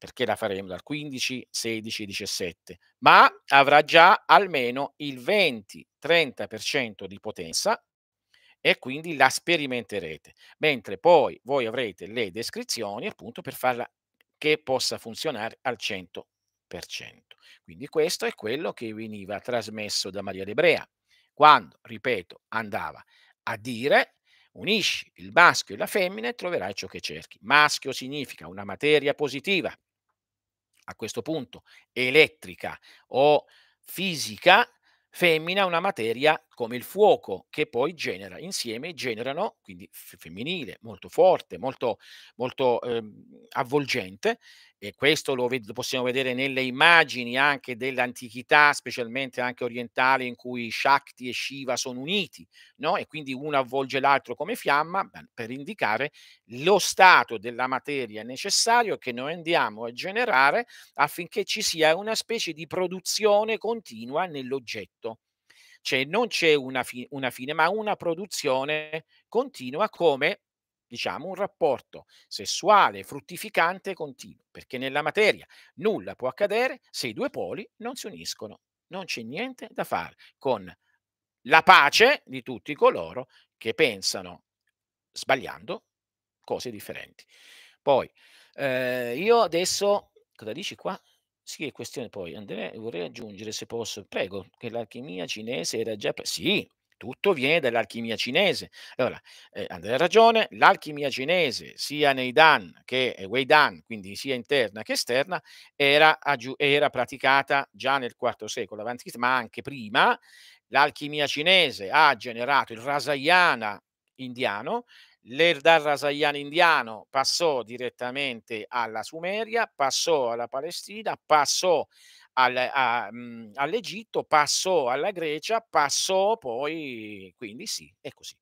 perché la faremo dal 15, 16, 17, ma avrà già almeno il 20-30% di potenza e quindi la sperimenterete, mentre poi voi avrete le descrizioni appunto per farla che possa funzionare al 100%. Quindi questo è quello che veniva trasmesso da Maria l'Ebrea, quando, ripeto, andava a dire: unisci il maschio e la femmina e troverai ciò che cerchi. Maschio significa una materia positiva, a questo punto elettrica o fisica, femmina una materia come il fuoco che poi genera, insieme generano, quindi femminile, molto forte, molto avvolgente, e questo lo possiamo vedere nelle immagini anche dell'antichità, specialmente anche orientale, in cui Shakti e Shiva sono uniti, no? E quindi uno avvolge l'altro come fiamma per indicare lo stato della materia necessario che noi andiamo a generare affinché ci sia una specie di produzione continua nell'oggetto. Cioè non c'è una fine, ma una produzione continua, come diciamo un rapporto sessuale fruttificante continuo, perché nella materia nulla può accadere se i due poli non si uniscono. Non c'è niente da fare, con la pace di tutti coloro che pensano sbagliando cose differenti. Poi io adesso, cosa dici qua? Sì, è questione poi, Andrea, vorrei aggiungere se posso, prego, che l'alchimia cinese era già... Sì, tutto viene dall'alchimia cinese. Allora, Andrea ha ragione, l'alchimia cinese, sia nei Dan che Wei Dan, quindi sia interna che esterna, era praticata già nel IV secolo avanti, ma anche prima. L'alchimia cinese ha generato il Rasayana indiano. L'Erdar Rasayana indiano passò direttamente alla Sumeria, passò alla Palestina, passò all'Egitto, passò alla Grecia, passò poi, quindi sì, è così.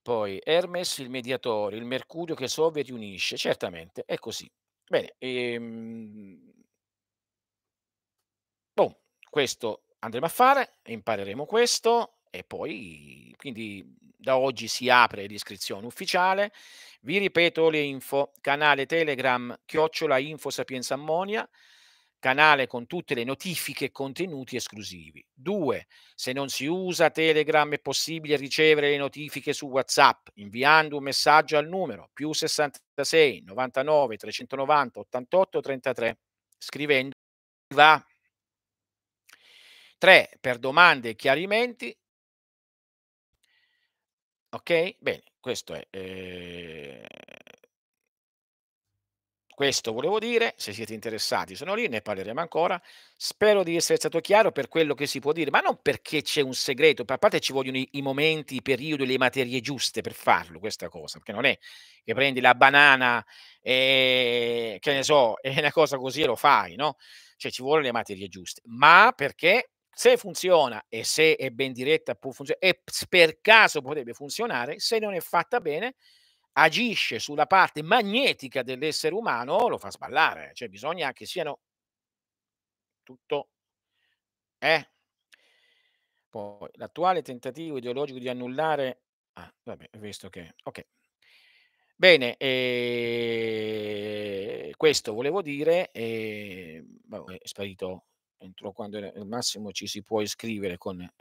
Poi Hermes il mediatore, il mercurio che sove e riunisce, certamente è così. Bene, boh, questo andremo a fare, impareremo questo. E poi, quindi, da oggi si apre l'iscrizione ufficiale. Vi ripeto le info: canale Telegram @infosapienzaammonia, canale con tutte le notifiche e contenuti esclusivi. 2. Se non si usa Telegram è possibile ricevere le notifiche su WhatsApp inviando un messaggio al numero +66 99 390 88 33, scrivendo va. 3. Per domande e chiarimenti. Ok, bene, questo è questo volevo dire. Se siete interessati sono lì, ne parleremo ancora. Spero di essere stato chiaro per quello che si può dire, ma non perché c'è un segreto, a parte ci vogliono i momenti, i periodi, le materie giuste per farlo, questa cosa, perché non è che prendi la banana e che ne so, è una cosa così e lo fai, no? Cioè ci vogliono le materie giuste, ma perché... Se funziona e se è ben diretta può funzionare, e per caso potrebbe funzionare, se non è fatta bene agisce sulla parte magnetica dell'essere umano, lo fa sballare. Cioè bisogna che siano tutto Eh? Poi, l'attuale tentativo ideologico di annullare... Ah, vabbè, ho visto che... Ok. Bene, questo volevo dire, è sparito entro quando al massimo ci si può iscrivere come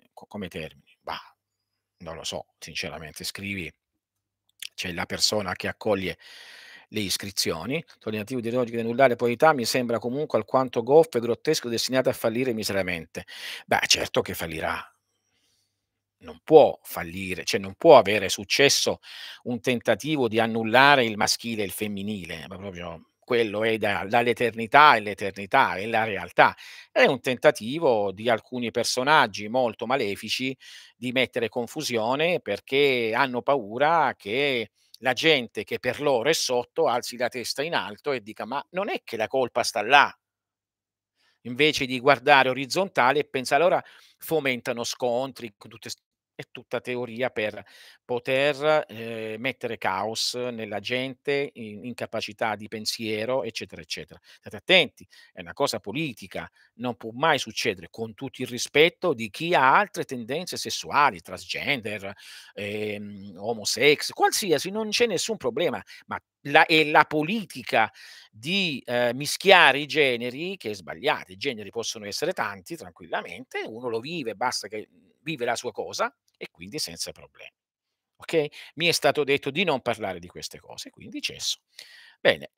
termini. Bah, non lo so, sinceramente, scrivi, c'è la persona che accoglie le iscrizioni. L'alternativo ideologico di annullare polarità mi sembra comunque alquanto goffo e grottesco, destinato a fallire miseramente. Beh, certo che fallirà. Non può fallire, cioè non può avere successo un tentativo di annullare il maschile e il femminile, ma proprio quello è dall'eternità e l'eternità è la realtà. È un tentativo di alcuni personaggi molto malefici di mettere confusione, perché hanno paura che la gente che per loro è sotto alzi la testa in alto e dica: ma non è che la colpa sta là, invece di guardare orizzontale e pensare. Allora fomentano scontri, è tutta teoria per poter mettere caos nella gente, incapacità di pensiero, eccetera, eccetera. State attenti, è una cosa politica, non può mai succedere, con tutto il rispetto di chi ha altre tendenze sessuali, transgender, homosex, qualsiasi, non c'è nessun problema, ma è la politica di mischiare i generi che è sbagliata. I generi possono essere tanti tranquillamente, uno lo vive, basta che vive la sua cosa e quindi senza problemi. Ok? Mi è stato detto di non parlare di queste cose, quindi cesso. Bene,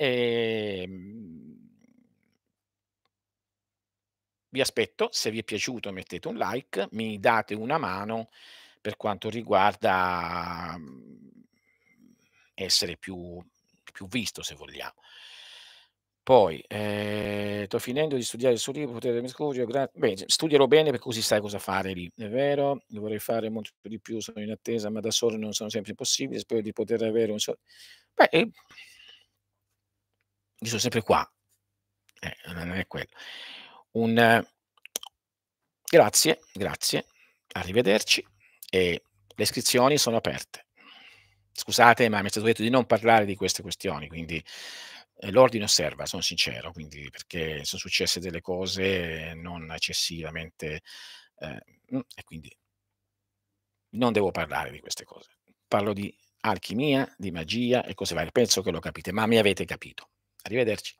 vi aspetto, se vi è piaciuto mettete un like, mi date una mano per quanto riguarda essere più visto, se vogliamo. Poi sto finendo di studiare il suo libro, Potere Miscuglio. Beh, studialo bene, perché così sai cosa fare lì, è vero? Vorrei fare molto di più, sono in attesa, ma da solo non sono sempre possibile. Spero di poter avere un solo. Beh, io sono sempre qua, non è quello. Grazie, arrivederci, e le iscrizioni sono aperte. Scusate, ma mi è stato detto di non parlare di queste questioni, quindi l'ordine osserva, sono sincero, quindi, perché sono successe delle cose non eccessivamente, e quindi non devo parlare di queste cose. Parlo di alchimia, di magia e cose varie, penso che lo capite, ma mi avete capito. Arrivederci.